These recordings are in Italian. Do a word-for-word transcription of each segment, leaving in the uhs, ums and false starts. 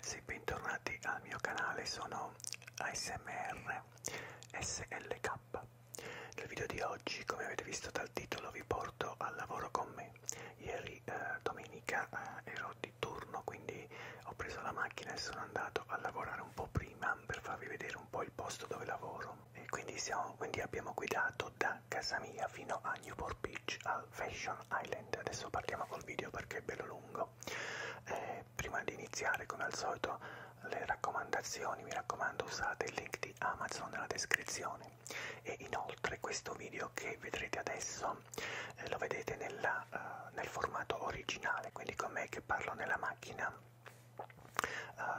ragazzi, bentornati al mio canale, sono A S M R S L K. Nel video di oggi, come avete visto dal titolo, vi porto al lavoro con me. Ieri eh, domenica eh, ero di turno, quindi ho preso la macchina e sono andato a lavorare un po' prima per farvi vedere un po' il posto dove lavoro. E quindi, siamo, quindi abbiamo guidato da casa mia fino a Newport Beach, al Fashion Island. Adesso partiamo col video perché è bello lungo. Eh, prima di iniziare, come al solito, le raccomandazioni, mi raccomando usate il link di Amazon nella descrizione. E inoltre questo video che vedrete adesso eh, lo vedete nella, uh, nel formato originale, quindi con me che parlo nella macchina uh,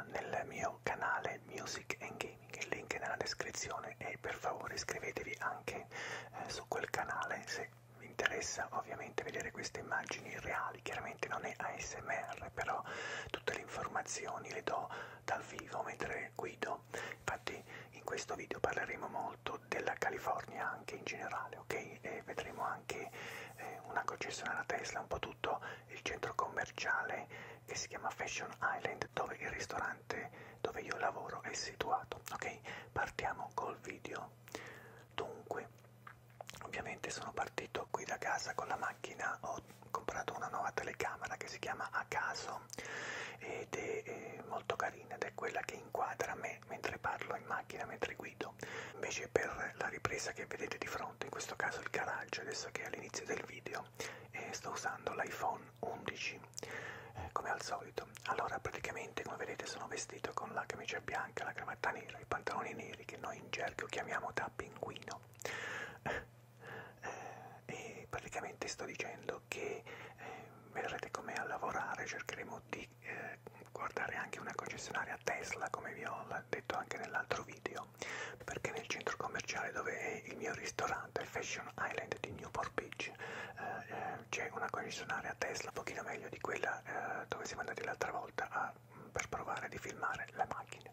nel mio canale Music and Gaming, il link è nella descrizione e per favore iscrivetevi anche eh, su quel canale se vi interessa ovviamente vedere queste immagini reali. Chiaramente non è A S M R, però tutte le informazioni le do dal vivo mentre guido. Infatti in questo video parleremo molto della California anche in generale, ok? E vedremo anche eh, una concessionaria Tesla, un po' tutto il centro commerciale che si chiama Fashion Island, dove il ristorante dove io lavoro è situato, ok? Partiamo col video. Dunque, ovviamente sono partito qui da casa con la macchina, ho comprato una nuova telecamera che si chiama A Caso ed è, è molto carina ed è quella che inquadra me mentre parlo in macchina, mentre guido. Invece per la ripresa che vedete di fronte, in questo caso il garage, adesso che è all'inizio del video, eh, sto usando l'iPhone undici eh, come al solito. Allora praticamente come vedete sono vestito con la camicia bianca, la cravatta nera, i pantaloni neri che noi in gergo chiamiamo da pinguino. Praticamente sto dicendo che eh, vedrete com'è a lavorare, cercheremo di eh, guardare anche una concessionaria Tesla, come vi ho detto anche nell'altro video, perché nel centro commerciale dove è il mio ristorante, il Fashion Island di Newport Beach, eh, eh, c'è una concessionaria Tesla un pochino meglio di quella eh, dove siamo andati l'altra volta a, per provare di filmare la macchina.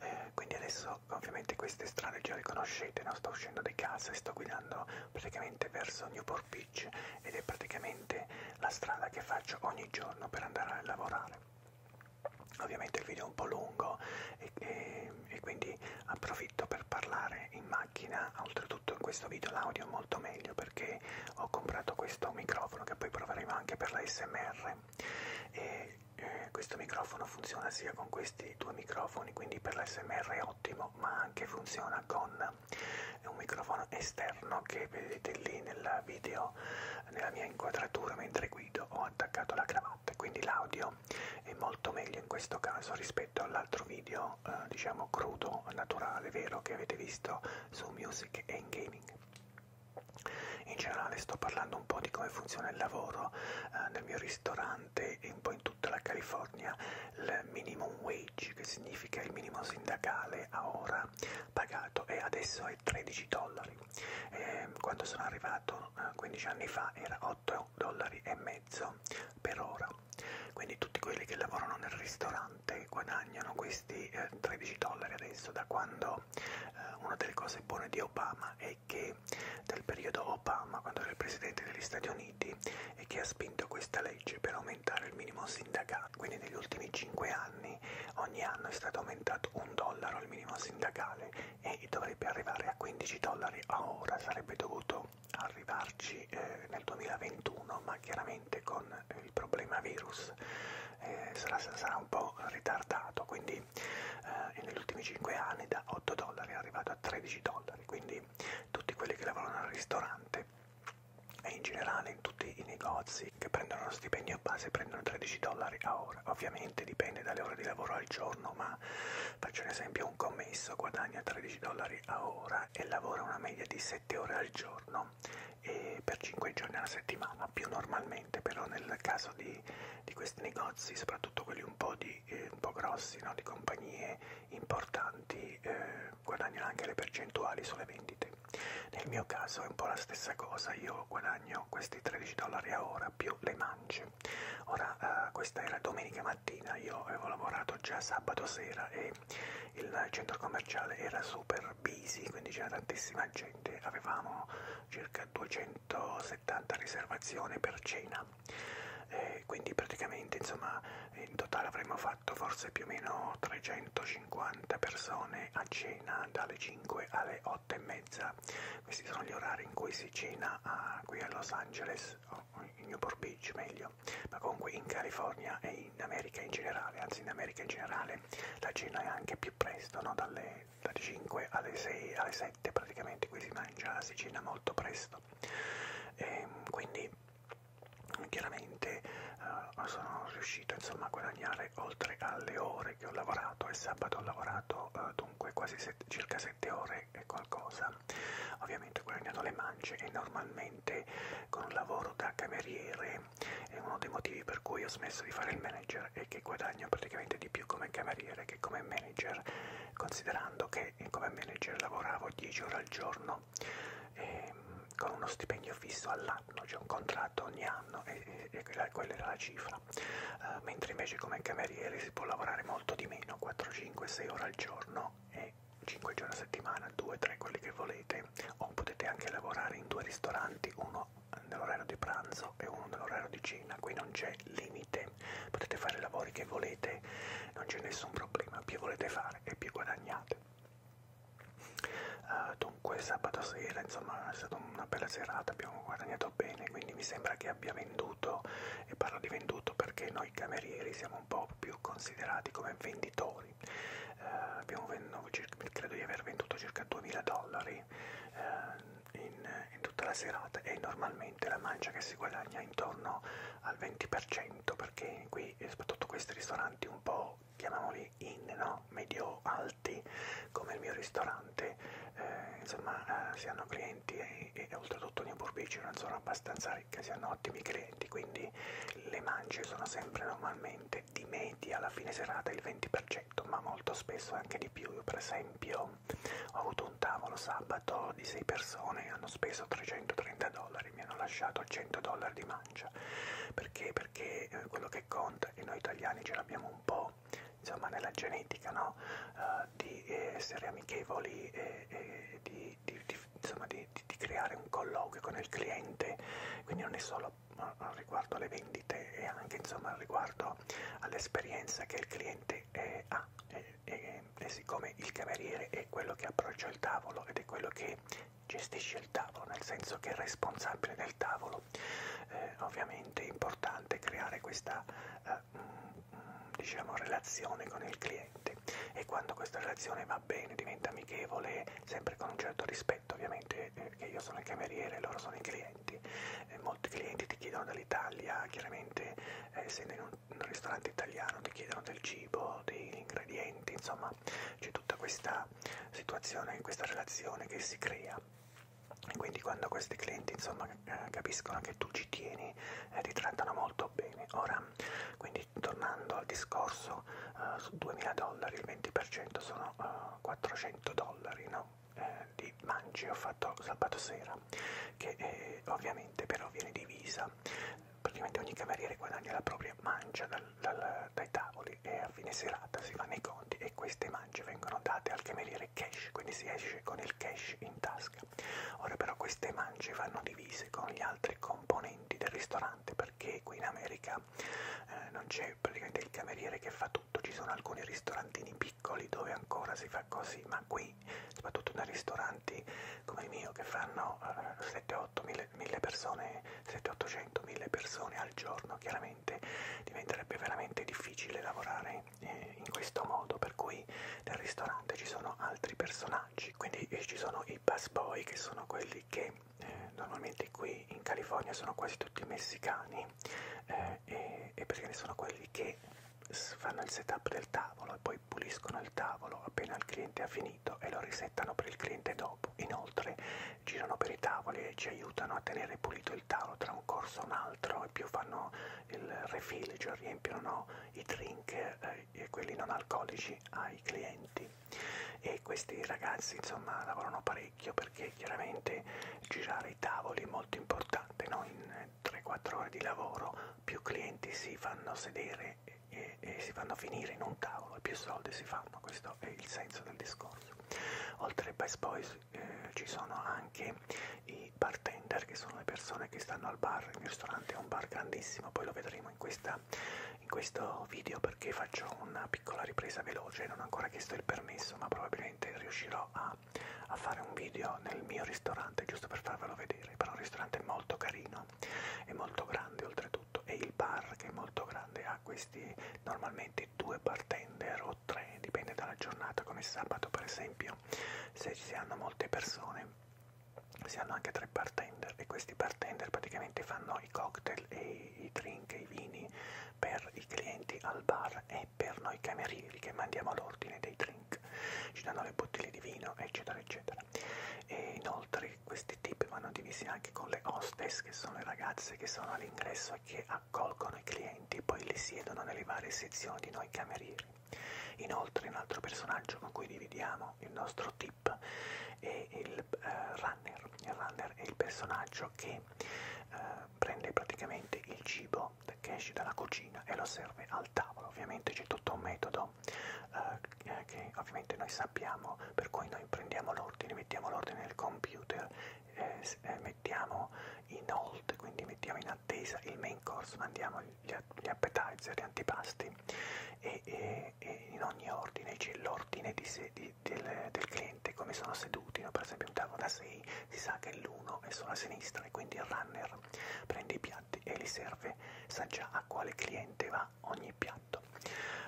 Eh, quindi adesso ovviamente queste strade già le conoscete, no? Sto uscendo di casa e sto guidando praticamente verso Newport Beach ed è praticamente la strada che faccio ogni giorno per andare a lavorare. Ovviamente il video è un po' lungo e, e, e quindi approfitto per parlare in macchina. Oltretutto in questo video l'audio è molto meglio perché ho comprato questo microfono che poi proveremo anche per la A S M R. E, Eh, questo microfono funziona sia con questi due microfoni, quindi per l'A S M R è ottimo, ma anche funziona con un microfono esterno che vedete lì nel video, nella mia inquadratura mentre guido ho attaccato la cravatta, quindi l'audio è molto meglio in questo caso rispetto all'altro video eh, diciamo crudo, naturale, vero, che avete visto su Music and Gaming. In generale sto parlando un po' di come funziona il lavoro eh, nel mio ristorante e un po' in tutta la California. Il minimum wage, che significa il minimo sindacale a ora pagato, e adesso è tredici dollari. Eh, quando sono arrivato eh, quindici anni fa era otto dollari e mezzo per ora. Quindi tutti quelli che lavorano nel ristorante guadagnano questi eh, tredici dollari adesso, da quando eh, una delle cose buone di Obama è che del periodo Obama, quando era il presidente degli Stati Uniti, è che ha spinto questa legge per aumentare il minimo sindacale. Quindi negli ultimi cinque anni ogni anno è stato aumentato un dollaro il minimo sindacale e dovrebbe arrivare a quindici dollari a ora, sarebbe dovuto arrivarci eh, nel duemilaventuno, ma chiaramente con il problema virus eh, sarà, sarà un po' ritardato, quindi eh, negli ultimi cinque anni da otto dollari è arrivato a tredici dollari, quindi tutti quelli che lavorano al ristorante e in generale in tutti i negozi che prendono lo stipendio base prendono tredici dollari a ora. Ovviamente dipende dalle ore di lavoro al giorno, ma faccio un esempio, un commesso guadagna tredici dollari a ora e lavora una media di sette ore al giorno e per cinque giorni alla settimana più normalmente, però nel caso di, di questi negozi, soprattutto quelli un po', di, eh, un po grossi, no? Di compagnie importanti, eh, guadagnano anche le percentuali sulle vendite. Nel mio caso è un po' la stessa cosa, io guadagno questi tredici dollari a ora più le mance. Ora, eh, questa era domenica mattina, io avevo lavorato già sabato sera e il centro commerciale era super busy, quindi c'era tantissima gente, avevamo circa duecentosettanta riservazioni per cena. Eh, quindi praticamente insomma in totale avremmo fatto forse più o meno trecentocinquanta persone a cena dalle cinque alle otto e mezza. Questi sono gli orari in cui si cena a, qui a Los Angeles, o in Newport Beach meglio, ma comunque in California e in America in generale, anzi in America in generale la cena è anche più presto, no? dalle, dalle cinque alle sei, alle sette praticamente, qui si mangia, si cena molto presto. E quindi chiaramente eh, sono riuscito insomma a guadagnare, oltre alle ore che ho lavorato, e sabato ho lavorato eh, dunque quasi set, circa sette ore e qualcosa, ovviamente ho guadagnato le mance, e normalmente con un lavoro da cameriere è uno dei motivi per cui ho smesso di fare il manager, è che guadagno praticamente di più come cameriere che come manager, considerando che come manager lavoravo dieci ore al giorno e, con uno stipendio fisso all'anno, c'è cioè un contratto ogni anno, e, e, e quella, quella era la cifra, uh, mentre invece come cameriere si può lavorare molto di meno, quattro, cinque, sei ore al giorno e cinque giorni a settimana, due, tre, quelli che volete, o potete anche lavorare in due ristoranti, uno nell'orario di pranzo e uno nell'orario di cena, qui non c'è limite, potete fare i lavori che volete, non c'è nessun problema, più volete fare e più guadagnate. Uh, dunque sabato sera insomma è stata una bella serata, abbiamo guadagnato bene, quindi mi sembra che abbia venduto, e parlo di venduto perché noi camerieri siamo un po' più considerati come venditori, uh, abbiamo venduto, credo di aver venduto circa duemila dollari uh, in, in tutta la serata, e normalmente la mancia che si guadagna intorno al venti per cento, perché qui soprattutto questi ristoranti un po' chiamiamoli in, no? medio alti, come il mio ristorante, eh, insomma eh, si hanno clienti e, e, e oltretutto Newport Beach non sono abbastanza ricca, si hanno ottimi clienti, quindi le mance sono sempre normalmente di media alla fine serata il venti per cento, ma molto spesso anche di più. Io per esempio ho avuto un tavolo sabato di sei persone, hanno speso trecentotrenta dollari, mi hanno lasciato cento dollari di mancia, perché? Perché eh, quello che conta, e noi italiani ce l'abbiamo un po' insomma nella genetica, no? Uh, di essere amichevoli e, e di, di, di, insomma, di, di, di creare un colloquio con il cliente, quindi non è solo uh, riguardo alle vendite, è anche insomma riguardo all'esperienza che il cliente eh, ha, e, e, e siccome il cameriere è quello che approccia il tavolo ed è quello che gestisce il tavolo, nel senso che è responsabile del tavolo, eh, ovviamente è importante creare questa uh, diciamo relazione con il cliente, e quando questa relazione va bene diventa amichevole, sempre con un certo rispetto ovviamente, perché io sono il cameriere e loro sono i clienti, e molti clienti ti chiedono dall'Italia, chiaramente essendo eh, in, in un ristorante italiano ti chiedono del cibo, degli ingredienti, insomma c'è tutta questa situazione, questa relazione che si crea. E quindi quando questi clienti insomma capiscono che tu ci tieni, eh, ti trattano molto bene. Ora, quindi tornando al discorso, eh, su duemila dollari il venti per cento sono eh, quattrocento dollari, no? Eh, di mangi ho fatto sabato sera, che eh, ovviamente però viene divisa, praticamente ogni cameriere guadagna la propria mancia dal, dal, dai tavoli, e a fine serata si fanno i conti e queste mance vengono date al cameriere cash, quindi si esce con il cash in tasca. Ora però queste mance vanno divise con gli altri componenti del ristorante, perché qui in America eh, non c'è praticamente il cameriere che fa tutto, ci sono alcuni ristorantini piccoli dove ancora si fa così, ma qui soprattutto nei ristoranti come il mio che fanno eh, sette otto mille persone, sette ottocento mille persone al giorno, chiaramente diventerebbe veramente difficile lavorare eh, in questo modo, per cui nel ristorante ci sono altri personaggi, quindi eh, ci sono i busboy, che sono quelli che eh, normalmente qui in California sono quasi tutti messicani, eh, e, e perché sono quelli che fanno il setup del tavolo e poi puliscono il tavolo appena il cliente ha finito e lo risettano per il cliente dopo. Inoltre girano per i tavoli e ci aiutano a tenere pulito il tavolo tra un corso e un altro, e più fanno il refill, cioè riempiono, no, i drink eh, e quelli non alcolici ai clienti. E questi ragazzi insomma lavorano parecchio, perché chiaramente girare i tavoli è molto importante, no? In tre quattro ore di lavoro più clienti si fanno sedere e, e si vanno a finire in un tavolo e più soldi si fanno, questo è il senso del discorso. Oltre ai best boys eh, ci sono anche i bartender, che sono le persone che stanno al bar. Il mio ristorante è un bar grandissimo, poi lo vedremo in, questa, in questo video, perché faccio una piccola ripresa veloce, non ho ancora chiesto il permesso, ma probabilmente riuscirò a, a fare un video nel mio ristorante giusto per farvelo vedere. Però il ristorante è molto carino, è molto grande oltretutto, e il bar, che è molto grande, ha questi normalmente due bartender o tre, dipende dalla giornata. Come sabato per esempio, se ci hanno molte persone, si hanno anche tre bartender, e questi bartender praticamente fanno i cocktail e i drink e i vini per i clienti al bar e per noi camerieri che mandiamo l'ordine dei drink, ci danno le bottiglie di vino eccetera eccetera. E inoltre questi tip vanno divisi anche con le hostess, che sono le ragazze che sono all'ingresso e che accolgono i clienti, poi li siedono nelle varie sezioni di noi camerieri. Inoltre un altro personaggio con cui dividiamo il nostro tip è il eh, runner. Il runner è il personaggio che eh, prende praticamente il cibo che esce dalla cucina e lo serve al tavolo. Ovviamente c'è tutto un metodo eh, che ovviamente noi sappiamo, per cui noi prendiamo l'ordine, mettiamo l'ordine nel computer, eh, mettiamo in hold, quindi mettiamo in attesa il main course, mandiamo gli, gli appetizer, gli antipasti, e, e, e in ogni ordine c'è l'ordine di se, di, del, del cliente, come sono seduti. No? Per esempio un tavolo da sei, si sa che l'uno è solo a sinistra, e quindi il runner prende i piatti e li serve, sa già a quale cliente va ogni piatto.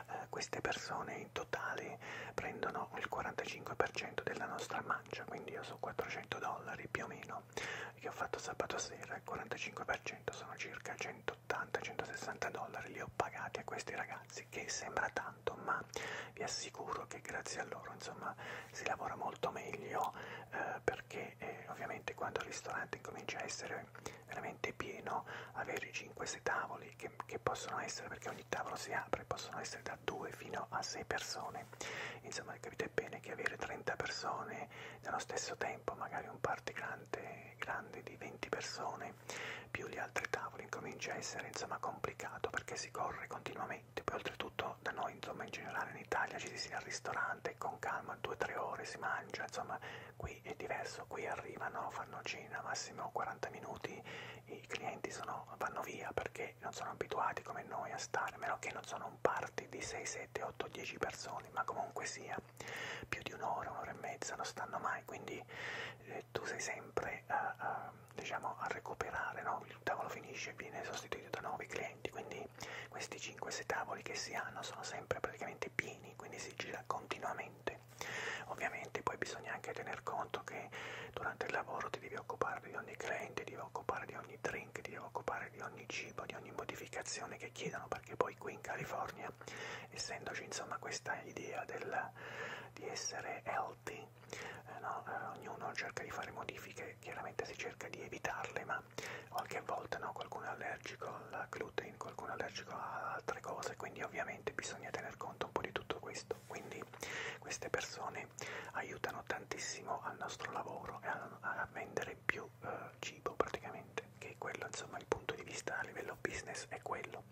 Uh, queste persone in totale prendono il quarantacinque per cento della nostra mancia, quindi io so quattrocento dollari più o meno che ho fatto sabato sera, il quarantacinque per cento sono circa centottanta centosessanta dollari, li ho pagati a questi ragazzi, che sembra tanto, ma vi assicuro che grazie a loro insomma si lavora molto meglio, eh, perché eh, ovviamente quando il ristorante comincia a essere veramente pieno, avere cinque sei tavoli che, che possono essere, perché ogni tavolo si apre, possono essere da due fino a sei persone, insomma capite bene che avere trenta persone nello stesso tempo, magari un party grande, grande di venti persone più gli altri tavoli, comincia a essere insomma complicato, perché si corre continuamente. Poi oltretutto da noi insomma in generale in Italia ci si sia al ristorante con calma due tre ore si mangia, insomma qui è diverso, qui arrivano, fanno cena massimo quaranta minuti, i clienti sono, vanno via perché non sono abituati come noi a stare, a meno che non sono un party di sei sette otto dieci persone, ma comunque sia più di un'ora, un'ora e mezza non stanno mai, quindi eh, tu sei sempre a, a, diciamo a recuperare, no? Il tavolo finisce e viene sostituito da nuovi clienti, quindi questi cinque sei tavoli che si hanno sono sempre praticamente pieni, quindi si gira continuamente. Ovviamente poi bisogna anche tener conto che durante il lavoro ti devi occupare di ogni cliente, ti devi occupare di ogni drink, ti devi occupare di ogni cibo, di ogni modificazione che chiedono, perché poi qui in California, essendoci insomma questa idea del, di essere healthy, eh, no? eh, ognuno cerca di fare modifiche, chiaramente si cerca di evitarle, ma qualche volta no? Qualcuno è allergico al gluten, qualcuno è allergico a altre cose, quindi ovviamente bisogna tener conto un po' di tutto questo. Quindi queste persone aiutano tantissimo al nostro lavoro e a, a vendere più eh, cibo praticamente, che è quello insomma il punto di vista a livello business, è quello.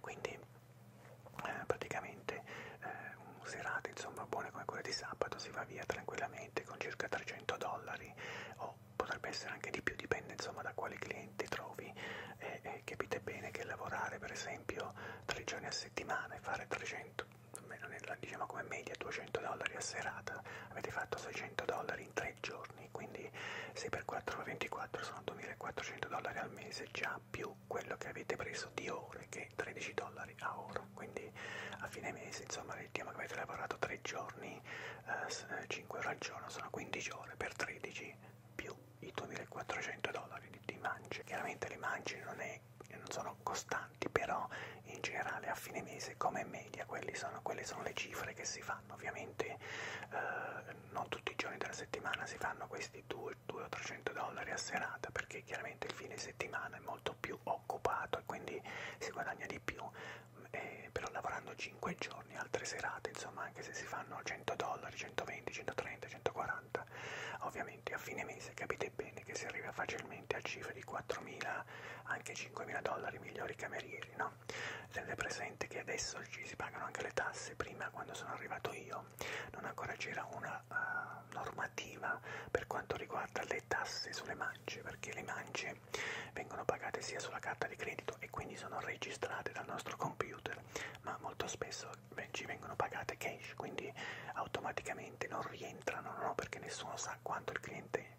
Quindi eh, praticamente eh, serate insomma buone come quelle di sabato si va via tranquillamente con circa trecento dollari, o potrebbe essere anche di più, dipende insomma da quali clienti trovi. E, e capite bene che lavorare per esempio tre giorni a settimana e fare trecento, diciamo come media duecento dollari a serata, avete fatto seicento dollari in tre giorni, quindi sei per quattro ventiquattro sono duemilaquattrocento dollari al mese, già più quello che avete preso di ore, che tredici dollari a ora, quindi a fine mese insomma diciamo che avete lavorato tre giorni, eh, cinque ore al giorno sono quindici ore per tredici, più i duemilaquattrocento dollari di, di mance. Chiaramente le mance non è non sono costanti, però in generale a fine mese come media quelli sono, quelle sono le cifre che si fanno. Ovviamente eh, non tutti i giorni della settimana si fanno questi duecento o trecento dollari a serata, perché chiaramente il fine settimana è molto più occupato e quindi si guadagna di più, eh, però lavorando cinque giorni, altre serate insomma anche se si fanno cento dollari, centoventi, centotrenta, centoquaranta, ovviamente a fine mese capite bene che si arriva facilmente a cifre di quattromila anche cinquemila dollari migliori camerieri, no? tenere presente che adesso ci si pagano anche le tasse. Prima, quando sono arrivato io, non ancora c'era una uh, normativa per quanto riguarda le tasse sulle mance, perché le mance vengono pagate sia sulla carta di credito e quindi sono registrate dal nostro computer, ma molto spesso ci vengono pagate cash, quindi automaticamente non rientrano, no? Perché nessuno sa quanto il cliente,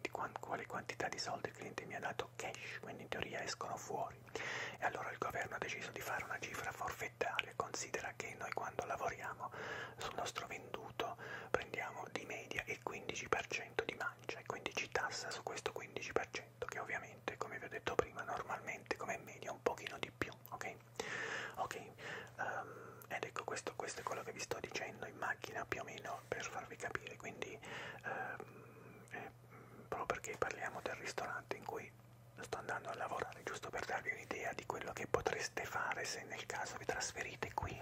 di quale quantità di soldi il cliente mi ha dato cash, quindi in teoria escono fuori. E allora il governo ha deciso di fare una cifra forfettaria. Considera che noi, quando lavoriamo, sul nostro venduto prendiamo di media il quindici per cento di mancia e quindi ci tassa su questo quindici per cento, che ovviamente, come vi ho detto prima, normalmente come media un pochino di più, ok? Ok, um, ed ecco, questo, questo è quello che vi sto dicendo in macchina, più o meno, per farvi capire. Quindi um, eh, proprio perché parliamo del ristorante in cui sto andando a lavorare, giusto per darvi un'idea di quello che potreste fare se nel caso vi trasferite qui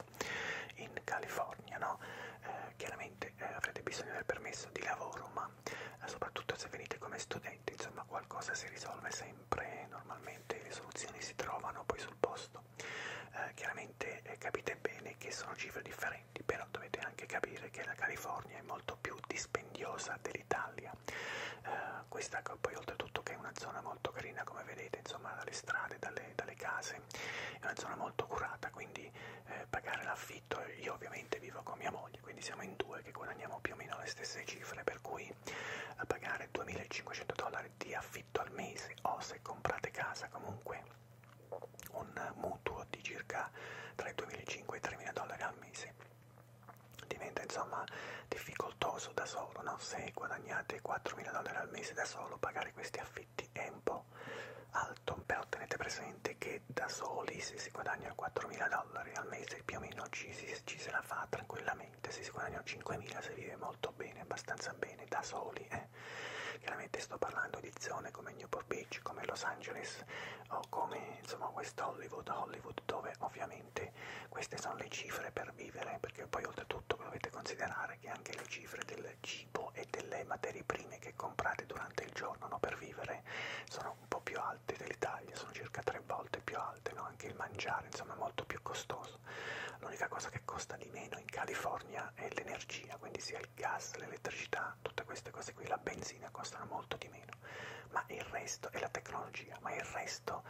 in California, no? Eh, chiaramente eh, avrete bisogno del permesso di lavoro, ma eh, soprattutto se venite come studenti, insomma, qualcosa si risolve sempre, normalmente le soluzioni si trovano poi sul posto. Eh, chiaramente eh, capite bene che sono cifre differenti, però dovete anche capire che la California è molto più dispendiosa dell'Italia. Eh, questa poi, oltretutto, che è una zona molto carina, come vedete, insomma, dalle strade, dalle, dalle case, è una zona molto curata, quindi eh, pagare l'affitto, io ovviamente vivo con mia moglie, quindi siamo in due che guadagniamo più o meno le stesse cifre, per cui eh, pagare duemilacinquecento dollari di affitto al mese, o se comprate casa comunque un mutuo di circa tra i duemilacinquecento e i tremila dollari al mese diventa, insomma, difficoltoso da solo, no? Se guadagnate quattromila dollari al mese da solo, pagare questi affitti è un po' alto, però tenete presente che da soli, se si guadagnano quattromila dollari al mese, più o meno ci, ci, ci se la fa tranquillamente. Se si guadagnano cinquemila, si vive molto bene, abbastanza bene, da soli, eh. Chiaramente sto parlando di zone come Newport Beach, come Los Angeles, o come, insomma, West Hollywood, Hollywood, dove ovviamente queste sono le cifre per vivere, perché poi oltretutto dovete considerare che anche le cifre del cibo e delle materie prime che comprate durante il giorno, no, per vivere, sono un po' più alte dell'Italia, sono circa tre volte più alte, no? Anche il mangiare, insomma, è molto più costoso. L'unica cosa che costa di meno in California è l'energia, quindi sia il gas, l'elettricità, tutte queste cose qui, la benzina costa molto di meno, ma il resto è la tecnologia, ma il resto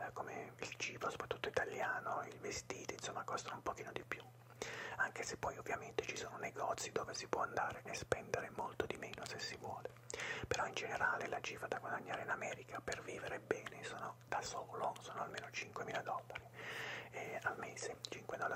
eh, come il cibo, soprattutto italiano, i vestiti, insomma, costano un pochino di più, anche se poi ovviamente ci sono negozi dove si può andare e spendere molto di meno se si vuole, però in generale la cifra da guadagnare in America per vivere bene sono da solo, sono almeno cinquemila dollari eh, al mese, cinquemila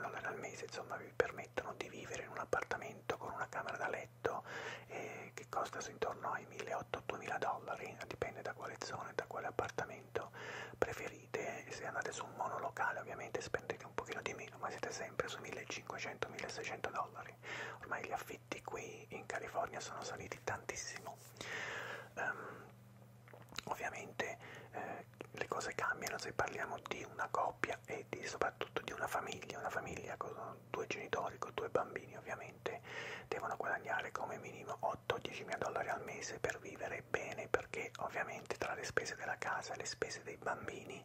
dollari al mese, insomma, vi permettono di vivere in un appartamento con una camera da letto eh, che costa intorno ai milleottocento-duemila dollari, dipende da quale zona e da quale appartamento preferite. Se andate su un monolocale ovviamente spendete un pochino di meno, ma siete sempre su millecinquecento-milleseicento dollari, ormai gli affitti qui in California sono saliti tantissimo. Um, ovviamente eh, le cose cambiano se parliamo di una coppia e di, soprattutto di una famiglia, una famiglia con due genitori, con due bambini, ovviamente devono guadagnare come minimo otto-diecimila dollari al mese per vivere bene, perché ovviamente tra le spese della casa e le spese dei bambini,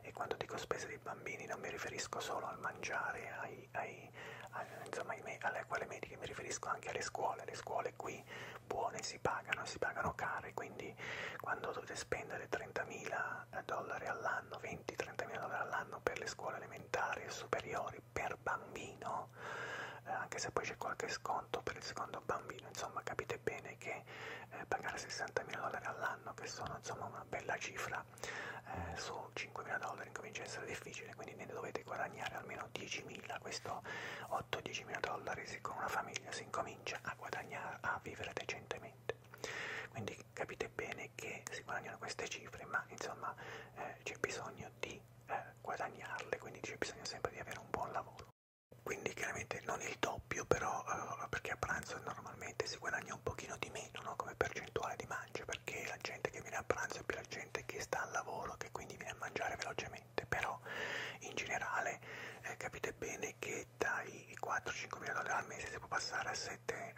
e quando dico spese dei bambini non mi riferisco solo al mangiare, ai, ai, ai, insomma, ai me, alle quelle mediche, mi riferisco anche alle scuole, le scuole qui buone si pagano, si pagano care, quindi quando dovete spendere trentamila dollari all'anno, venti-trentamila dollari all'anno per le scuole elementari e superiori per bambino, eh, anche se poi c'è qualche sconto per il secondo bambino, insomma, capite bene che eh, pagare sessantamila dollari all'anno, che sono, insomma, una bella cifra, eh, su cinquemila dollari incomincia a essere difficile, quindi ne dovete guadagnare almeno diecimila, questo otto-diecimila dollari con una famiglia si incomincia a guadagnare, a vivere decentemente. Quindi capite bene che si guadagnano queste cifre, ma insomma eh, c'è bisogno di eh, guadagnarle, quindi c'è bisogno sempre di avere un buon lavoro. Quindi chiaramente non il doppio, però eh, perché a pranzo normalmente si guadagna un pochino di meno, no? Come percentuale di mangia, perché la gente che viene a pranzo è più la gente che sta al lavoro, che quindi viene a mangiare velocemente, però in generale eh, capite bene che dai quattro-cinquemila dollari al mese si può passare a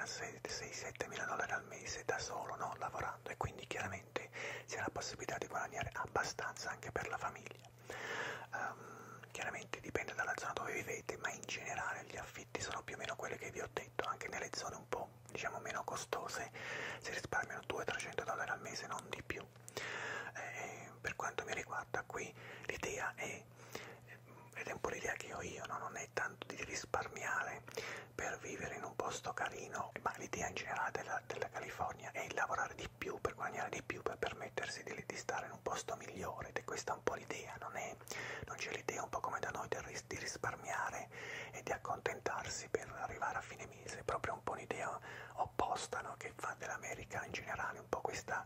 sei-settemila dollari al mese da solo, no? Lavorando, e quindi chiaramente si ha la possibilità di guadagnare abbastanza anche per la famiglia. Um, chiaramente vi ho detto, anche nelle zone un po' diciamo meno costose si risparmiano duecento trecento dollari al mese, non di più. Eh, per quanto mi riguarda qui l'idea è, ed è un po' l'idea che ho io, no? Non è tanto di risparmiare per vivere in un posto carino, ma l'idea in generale della, della California è lavorare di più per guadagnare di più, per permettersi di, di stare in un posto migliore, ed è questa un po' l'idea, non, non c'è l'idea un po' come da noi del, di risparmiare e di accontentarsi per arrivare a fine mese, è proprio un po' un'idea opposta, no? Che fa dell'America in generale un po' questa,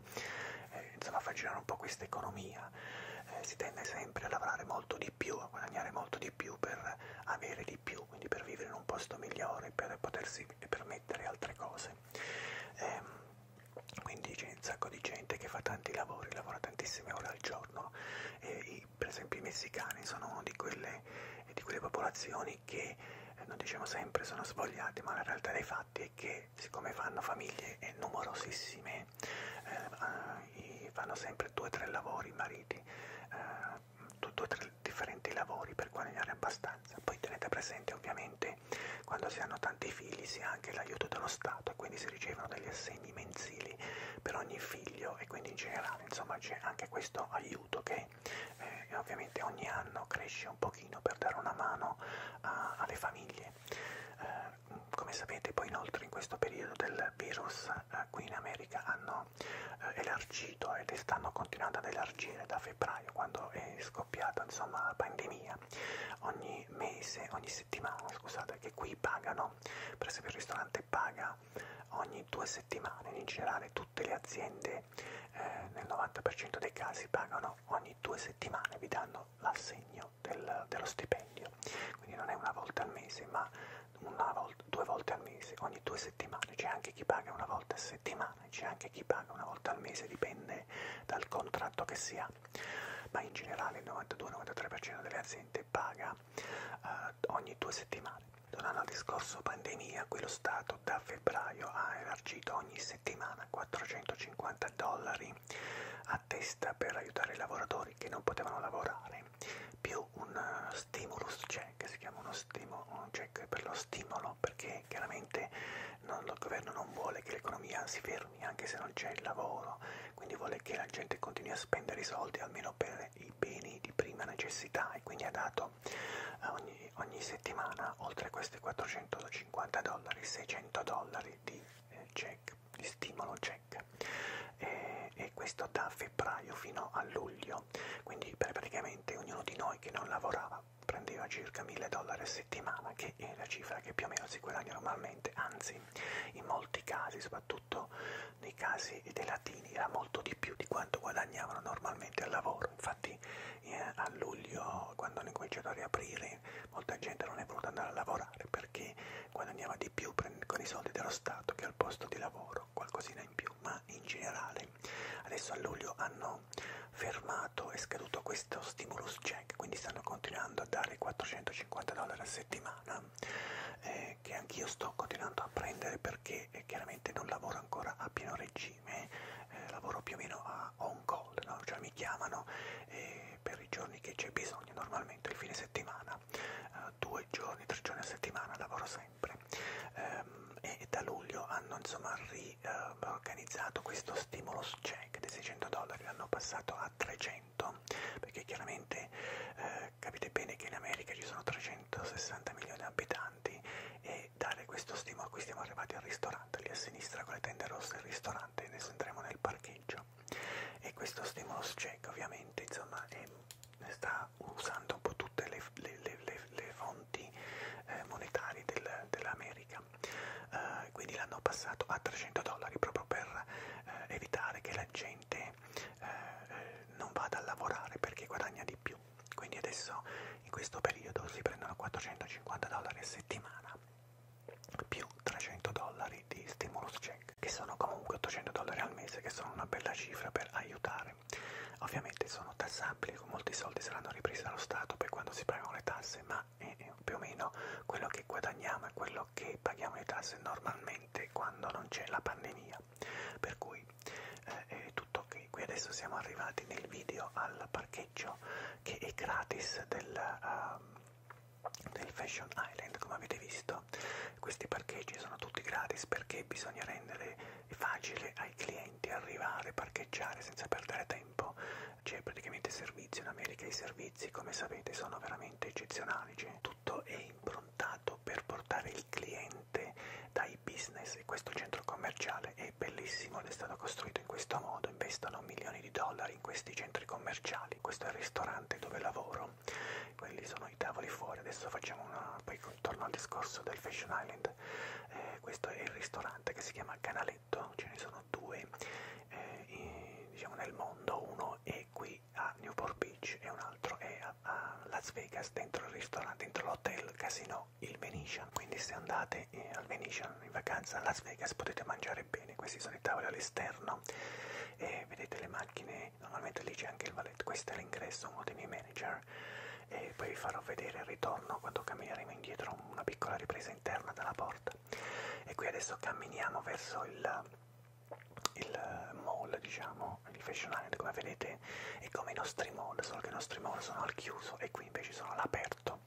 eh, insomma fa girare un po' questa economia. Si tende sempre a lavorare molto di più, a guadagnare molto di più per avere di più, quindi per vivere in un posto migliore, per potersi permettere altre cose. Ehm, quindi c'è un sacco di gente che fa tanti lavori, lavora tantissime ore al giorno. E i, per esempio i messicani sono una di quelle, di quelle popolazioni che, non diciamo sempre, sono svogliati, ma la realtà dei fatti è che siccome fanno famiglie e numerosissime, eh, fanno sempre due o tre lavori i mariti. Due o tre differenti lavori per guadagnare abbastanza. Poi tenete presente ovviamente quando si hanno tanti figli si ha anche l'aiuto dello Stato e quindi si ricevono degli assegni mensili per ogni figlio, e quindi in generale insomma c'è anche questo aiuto che eh, ovviamente ogni anno cresce un pochino per dare una mano a, alle famiglie. Eh, come sapete poi inoltre in questo periodo del virus eh, qui in America hanno eh, elargito ed stanno continuando ad elargire da febbraio, quando è scoppiata insomma la pandemia, ogni mese, ogni settimana, scusate, che qui pagano, per esempio il ristorante paga ogni due settimane, in generale tutte le aziende eh, nel novanta per cento dei casi pagano ogni due settimane, vi danno l'assegno del, dello stipendio, quindi non è una volta al mese ma una volta, due volte al mese, ogni due settimane, c'è anche chi paga una volta a settimana, c'è anche chi paga una volta al mese, dipende dal contratto che si ha, ma in generale il novantadue novantatré per cento delle aziende paga eh, ogni due settimane. Tornando al discorso pandemia, qui lo Stato da febbraio ha elargito ogni settimana quattrocentocinquanta dollari a testa per aiutare i lavoratori che non potevano lavorare, più un uh, stimulus check, si chiama uno stimolo, un check per lo stimolo, perché chiaramente non, il governo non vuole che l'economia si fermi anche se non c'è il lavoro, quindi vuole che la gente continui a spendere i soldi almeno per i beni di prima necessità, e quindi ha dato uh, ogni, ogni settimana oltre a questi quattrocentocinquanta dollari, seicento dollari di eh, check, di stimolo check, e, e questo da febbraio fino a luglio, quindi praticamente ognuno di noi che non lavorava prendeva circa mille dollari a settimana, che è la cifra che più o meno si guadagna normalmente, anzi in molti casi, soprattutto nei casi dei latini, era molto di più di quanto guadagnavano normalmente al lavoro. Infatti eh, a luglio, quando hanno incominciato a riaprire, molta gente non è voluta andare a lavorare perché guadagnava di più con i soldi dello Stato che al posto di lavoro, qualcosina in più, ma in generale adesso a luglio hanno fermato, è scaduto questo stimulus check, quindi stanno continuando a dare quattrocentocinquanta dollari a settimana, eh, che anch'io sto continuando a prendere perché eh, chiaramente non lavoro ancora a pieno regime, eh, lavoro più o meno a on call, no? Cioè mi chiamano eh, per i giorni che c'è bisogno, normalmente il fine settimana, eh, due giorni, tre giorni a settimana lavoro sempre. Um, e da luglio hanno insomma riorganizzato uh, questo stimulus check dei seicento dollari, l'hanno passato a trecento, perché chiaramente uh, capite bene che in America ci sono trecentosessanta milioni di abitanti, e dare questo stimolo, qui siamo arrivati al ristorante, lì a sinistra con le tende rosse il ristorante, adesso andremo nel parcheggio, e questo stimulus check ovviamente insomma è, sta usando un po' tutte le, le, le, le, le fonti eh, monetarie del, dell'America. Uh, quindi l'hanno passato a trecento dollari proprio per uh, evitare che la gente uh, non vada a lavorare perché guadagna di più, quindi adesso in questo periodo si prendono quattrocentocinquanta dollari a settimana più trecento dollari di stimulus check, che sono comunque ottocento dollari al mese, che sono una bella cifra per aiutare. Ovviamente sono tassabili, con molti soldi saranno ripresi dallo Stato per quando si pagano le tasse, ma è più o meno quello che guadagniamo e quello che paghiamo le tasse normalmente quando non c'è la pandemia, per cui eh, è tutto ok. Qui adesso siamo arrivati nel video al parcheggio che è gratis del... Uh, del Fashion Island, come avete visto. Questi parcheggi sono tutti gratis perché bisogna rendere facile ai clienti arrivare, parcheggiare senza perdere tempo. C'è praticamente servizio in America, i servizi, come sapete, sono veramente eccezionali. Cioè, tutto è improntato per portare il cliente dai business, e questo centro commerciale è bellissimo ed è stato costruito in questo modo. Investono milioni di dollari in questi centri commerciali. Questo è il ristorante dove lavoro, quelli sono i tavoli fuori. Adesso facciamo una, poi torno al discorso del Fashion Island. Eh, questo è il ristorante che si chiama Canaletto, ce ne sono due eh, in, diciamo nel mondo, uno è qui a Newport Beach e un altro è a, a Las Vegas, dentro il ristorante, dentro l'hotel casino, il Venetian. Quindi se andate eh, al Venetian in vacanza a Las Vegas potete mangiare bene. Questi sono i tavoli all'esterno, eh, vedete le macchine, normalmente lì c'è anche il valetto. Questo è l'ingresso, uno dei miei manager, e poi vi farò vedere il ritorno quando cammineremo indietro, una piccola ripresa interna dalla porta. E qui adesso camminiamo verso il, il mall, diciamo, il Fashion Island, come vedete è come i nostri mall, solo che i nostri mall sono al chiuso e qui invece sono all'aperto,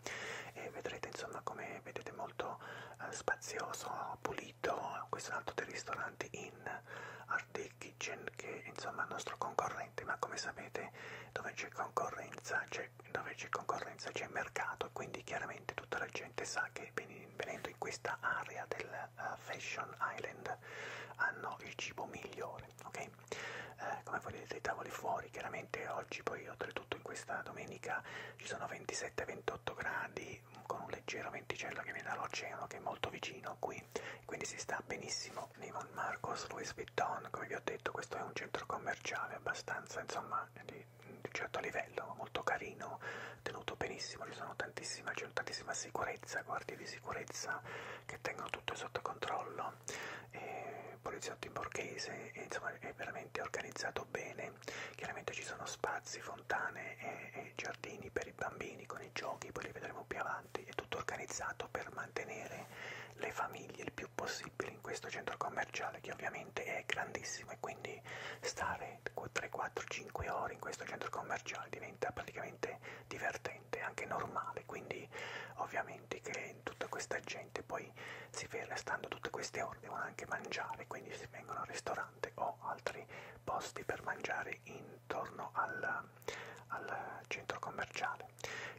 e vedrete insomma, come vedete, molto eh, spazioso, pulito. Questo è un altro dei ristoranti in Art's Kitchen, che insomma è il nostro concorrente, ma come sapete dove c'è concorrenza c'è dove c'è concorrenza c'è mercato, quindi chiaramente tutta la gente sa che venendo in questa area del uh, Fashion Island hanno il cibo migliore, ok? Eh, come vedete i tavoli fuori, chiaramente oggi poi oltretutto in questa domenica ci sono ventisette ventotto gradi, con un leggero venticello che viene dall'oceano, che è molto vicino qui, quindi si sta benissimo. Nivon Marcos, Louis Vuitton, come vi ho detto, questo è un centro commerciale abbastanza, insomma, di, di certo livello, molto carino, tenuto benissimo, ci sono tantissima, c'è tantissima sicurezza, guardie di sicurezza che tengono tutto sotto controllo, e poliziotti in borghese, e, insomma è veramente organizzato bene. Chiaramente ci sono spazi, fontane e, e giardini per i bambini con i giochi, poi li vedremo più avanti. È tutto organizzato per mantenere le famiglie il più possibile in questo centro commerciale, che ovviamente è grandissimo, e quindi stare tre quattro cinque ore in questo centro commerciale diventa praticamente divertente, anche normale. Quindi ovviamente che tutta questa gente poi si ferma, stando tutte queste ore devono anche mangiare, quindi si vengono al ristorante o altri posti per mangiare intorno al, al centro commerciale.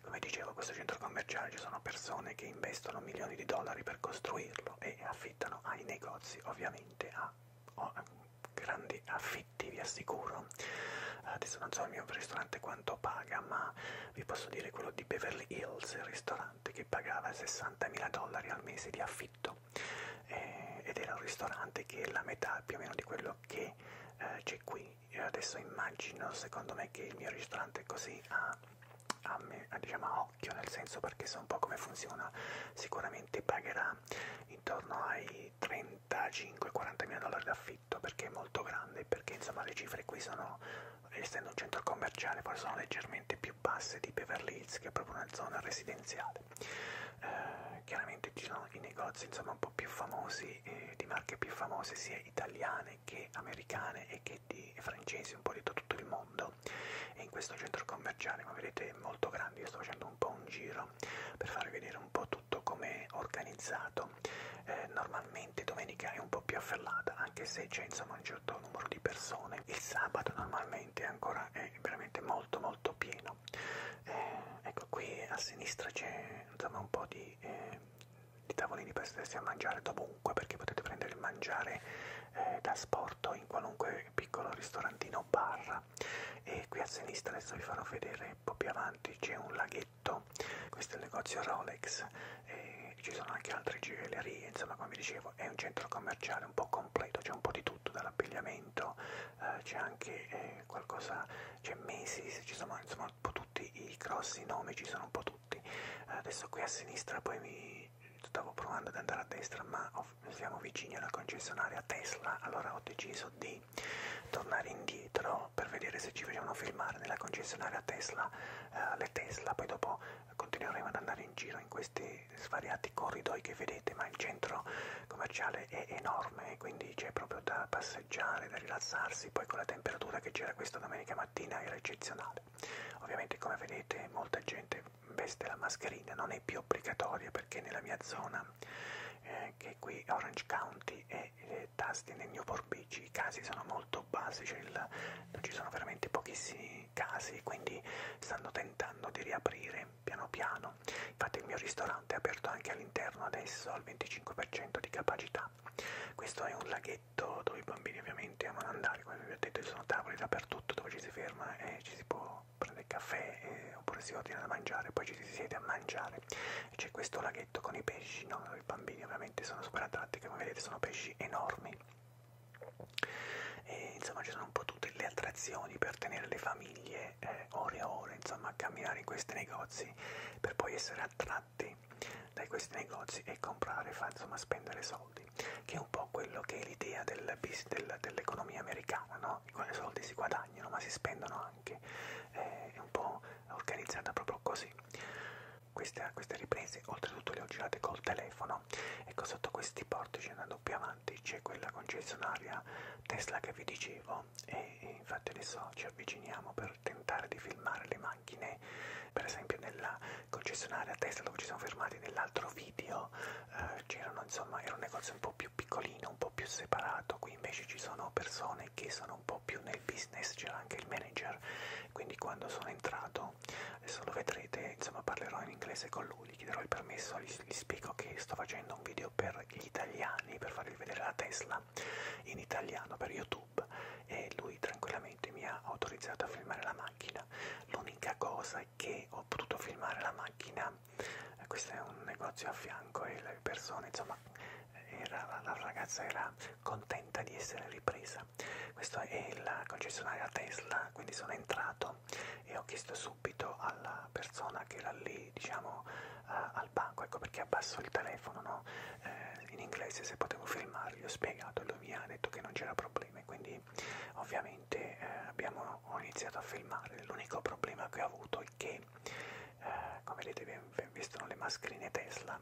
Come dicevo, questo centro commerciale ci sono persone che investono milioni di dollari per costruirlo e affittano ai negozi, ovviamente a, a grandi affitti, vi assicuro. Adesso non so il mio ristorante quanto paga, ma vi posso dire quello di Beverly Hills, il ristorante che pagava sessantamila dollari al mese di affitto, eh, ed era un ristorante che è la metà più o meno di quello che eh, c'è qui. Io adesso immagino, secondo me, che il mio ristorante così ha A, me, a, diciamo a occhio, nel senso, perché so un po' come funziona, sicuramente pagherà intorno ai trentacinque quaranta mila dollari d'affitto, perché è molto grande, perché insomma le cifre qui sono, essendo un centro commerciale, forse sono leggermente più basse di Beverly Hills, che è proprio una zona residenziale. Eh, chiaramente ci sono i negozi insomma un po' più famosi, eh, di marche più famose, sia italiane che americane e che di e francesi, un po' di tutto il mondo. E in questo centro commerciale, come vedete, è molto grande. Io sto facendo un po' un giro per farvi vedere un po' tutto come è organizzato. Eh, normalmente domenica è un po' più afferrata, anche se c'è insomma un certo numero di persone. Il sabato normalmente ancora è veramente molto molto pieno. Eh, ecco, qui a sinistra c'è insomma un po' di, eh, di tavolini per stessi a mangiare dovunque, perché potete prendere il mangiare eh, da asporto in qualunque piccolo ristorantino o bar. E qui a sinistra, adesso vi farò vedere un po' più avanti, c'è un laghetto, questo è il negozio Rolex. Eh, Ci sono anche altre gioiellerie, insomma, come vi dicevo, è un centro commerciale un po' completo, c'è un po' di tutto, dall'abbigliamento, eh, c'è anche eh, qualcosa, c'è Macy's, ci sono insomma un po' tutti i grossi nomi, ci sono un po' tutti. Eh, adesso qui a sinistra, poi mi stavo provando ad andare a destra, ma siamo vicini alla concessionaria Tesla, allora ho deciso di tornare indietro per vedere se ci facevano filmare nella concessionaria Tesla, eh, le Tesla, poi dopo continueremo ad andare in giro in questi svariati corridoi che vedete, ma il centro commerciale è enorme, quindi c'è proprio da passeggiare, da rilassarsi. Poi con la temperatura che c'era questa domenica mattina era eccezionale. Ovviamente, come vedete, molta gente veste la mascherina non è più obbligatoria, perché nella mia zona, eh, che qui Orange County e eh, Tustin e Newport Beach, i casi sono molto basici, il, ci sono veramente pochissimi casi, quindi stanno tentando di riaprire piano piano. Infatti il mio ristorante è aperto anche all'interno adesso al venticinque per cento di capacità. Questo è un laghetto dove i bambini ovviamente amano andare, come vi ho detto ci sono tavoli dappertutto dove ci si ferma e ci si può prendere il caffè eh, oppure si ordina da mangiare, poi ci si siede a mangiare. C'è questo laghetto con i pesci, no? I bambini ovviamente sono super attratti, come vedete sono pesci enormi. E, insomma, ci sono un po' tutte le attrazioni per tenere le famiglie eh, ore e ore, insomma, a camminare in questi negozi per poi essere attratti da questi negozi e comprare, fa, insomma, spendere soldi, che è un po' quello che è l'idea del, del, dell'economia americana, no? I soldi si guadagnano ma si spendono anche, eh, è un po' organizzata proprio così. Queste, queste riprese, oltretutto le ho girate col telefono. Ecco, sotto questi portici andando più avanti c'è quella concessionaria Tesla che vi dicevo, e, e infatti adesso ci avviciniamo per tentare di filmare le macchine. Per esempio nella concessionaria Tesla dove ci siamo fermati nell'altro video eh, c'erano, insomma, era un negozio un po' più piccolino, un po' più separato, qui invece ci sono persone che sono un po' più nel business, c'era anche il manager, quindi quando sono entrato, adesso lo vedrete, insomma parlerò in inglese con lui, gli chiederò il permesso, gli, gli spiego che sto facendo un video per gli italiani, per farvi vedere la Tesla in italiano per YouTube, e lui tranquillamente mi ha autorizzato a filmare la macchina. L'unica cosa è che ho potuto filmare la macchina, eh, questo è un negozio a fianco e le persone, insomma, era, la ragazza era contenta di essere ripresa. Questa è la concessionaria Tesla, quindi sono entrato e ho chiesto subito alla persona che era lì, diciamo, uh, al banco, ecco perché abbasso il telefono, no? Uh, in inglese, se potevo filmarli, ho spiegato e lui mi ha detto che non c'era problema, quindi ovviamente uh, abbiamo, ho iniziato a filmare. L'unico problema che ho avuto è che, uh, come vedete, vestono le mascherine Tesla,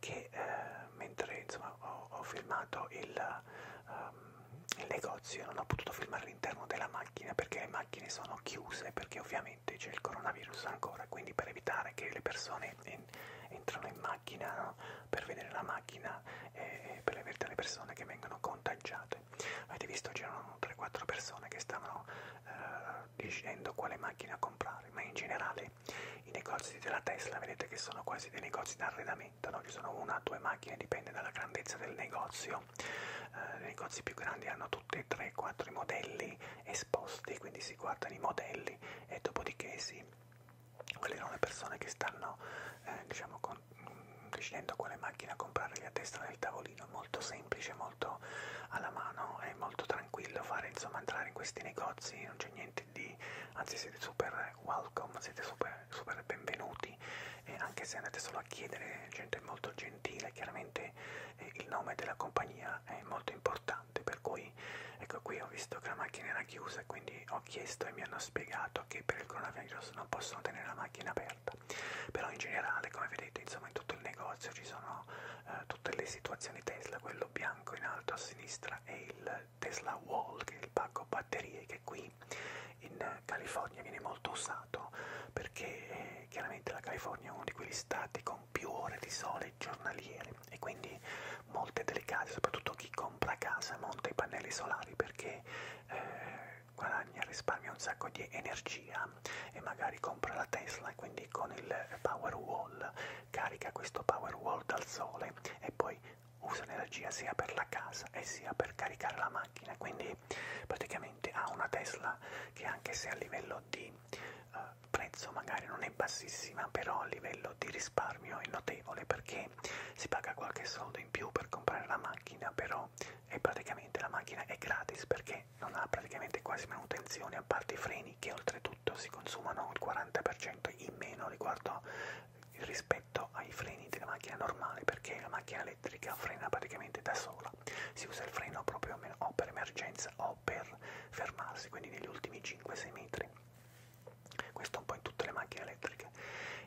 che uh, mentre, insomma, ho, ho filmato il... Um, il negozio, non ho potuto filmare l'interno della macchina perché le macchine sono chiuse, perché ovviamente c'è il coronavirus ancora, quindi per evitare che le persone en entrano in macchina, no? Per vedere la macchina e eh, per evitare le persone che vengono contagiate. Avete visto, c'erano tre quattro persone che stavano eh, dicendo quale macchina comprare, ma in generale i negozi della Tesla vedete che sono quasi dei negozi d'arredamento, no? Ci sono una o due macchine, dipende dalla grandezza del negozio. Eh, i negozi più grandi hanno tutti e tre, quattro i modelli esposti, quindi si guardano i modelli e dopodiché si, quelle sono le persone che stanno eh, diciamo con, mh, decidendo quale macchina comprare, lì a destra del tavolino. Molto semplice, molto alla mano, è molto tranquillo fare, insomma, entrare in questi negozi, non c'è niente di, anzi siete super welcome, siete super, super benvenuti, e anche se andate solo a chiedere, la gente è molto gentile. Chiaramente eh, il nome della compagnia è molto importante, per cui ecco qui ho visto che la macchina era chiusa, quindi ho chiesto e mi hanno spiegato che per il coronavirus non possono tenere la macchina aperta, però in generale, come vedete, insomma, in tutto il negozio ci sono eh, tutte le situazioni Tesla, quello bianco in alto a sinistra e il Tesla Wall, che è il pacco batterie, che qui in California viene molto usato perché eh, chiaramente la California è uno di quegli stati con più ore di sole giornaliere, e quindi molte delle case, soprattutto chi compra casa, monta i pannelli solari perché eh, guadagna, risparmia un sacco di energia e magari compra la Tesla, quindi con il power wall carica questo power wall dal sole e poi usa l'energia sia per la casa e sia per caricare la macchina, quindi praticamente ha una Tesla che, anche se a livello di uh, prezzo magari non è bassissima, però a livello di risparmio è notevole, perché si paga qualche soldo in più per comprare la macchina, però è praticamente, la macchina è gratis perché non ha praticamente quasi manutenzione, a parte i freni che oltretutto si consumano il quaranta per cento in meno riguardo rispetto ai freni della macchina normale, perché la macchina elettrica frena praticamente da sola, si usa il freno proprio o per emergenza o per fermarsi, quindi negli ultimi cinque sei metri, questo un po' in tutte le macchine elettriche.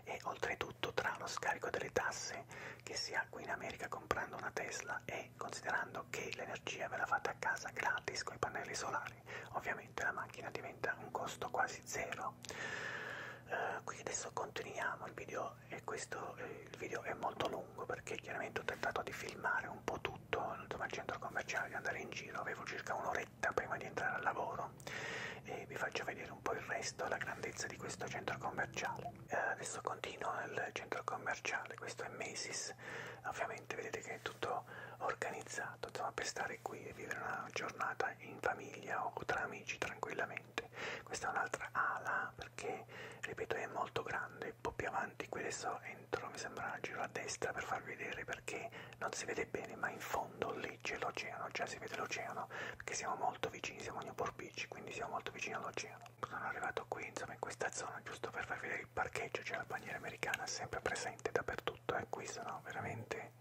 E oltretutto, tra lo scarico delle tasse che si ha qui in America comprando una Tesla e considerando che l'energia ve la fate a casa gratis con i pannelli solari, ovviamente la macchina diventa un costo quasi zero. eh, qui adesso continuiamo il video, e questo eh, il video è molto lungo perché chiaramente ho tentato di filmare un po' tutto, insomma, al centro commerciale, di andare in giro, avevo circa un'oretta prima di entrare al lavoro, e vi faccio vedere un po' il resto, la grandezza di questo centro commerciale. Eh, adesso continuo nel centro commerciale, questo è Macy's, ovviamente vedete che è tutto organizzato, insomma, per stare qui e vivere una giornata in famiglia o tra amici tranquillamente. Questa è un'altra ala perché, ripeto, è molto grande, un po' più avanti qui adesso entro, mi sembra, giro a destra per farvi vedere perché non si vede bene, ma in fondo lì c'è l'oceano, già si vede l'oceano perché siamo molto vicini, siamo a Newport Beach, quindi siamo molto vicini all'oceano. Sono arrivato qui, insomma, in questa zona, giusto per farvi vedere il parcheggio, c'è la bandiera americana sempre presente dappertutto, e qui sono veramente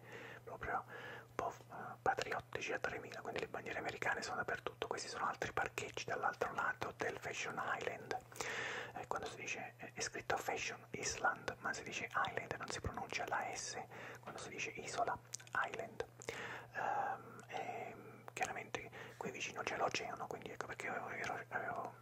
proprio un po' patriottici a tremila, quindi le bandiere americane sono dappertutto. Questi sono altri parcheggi dall'altro lato del Fashion Island. Eh, quando si dice, è scritto Fashion Island, ma si dice Island, non si pronuncia la S, quando si dice isola, Island. Um, e, chiaramente qui vicino c'è l'oceano, quindi ecco perché avevo, avevo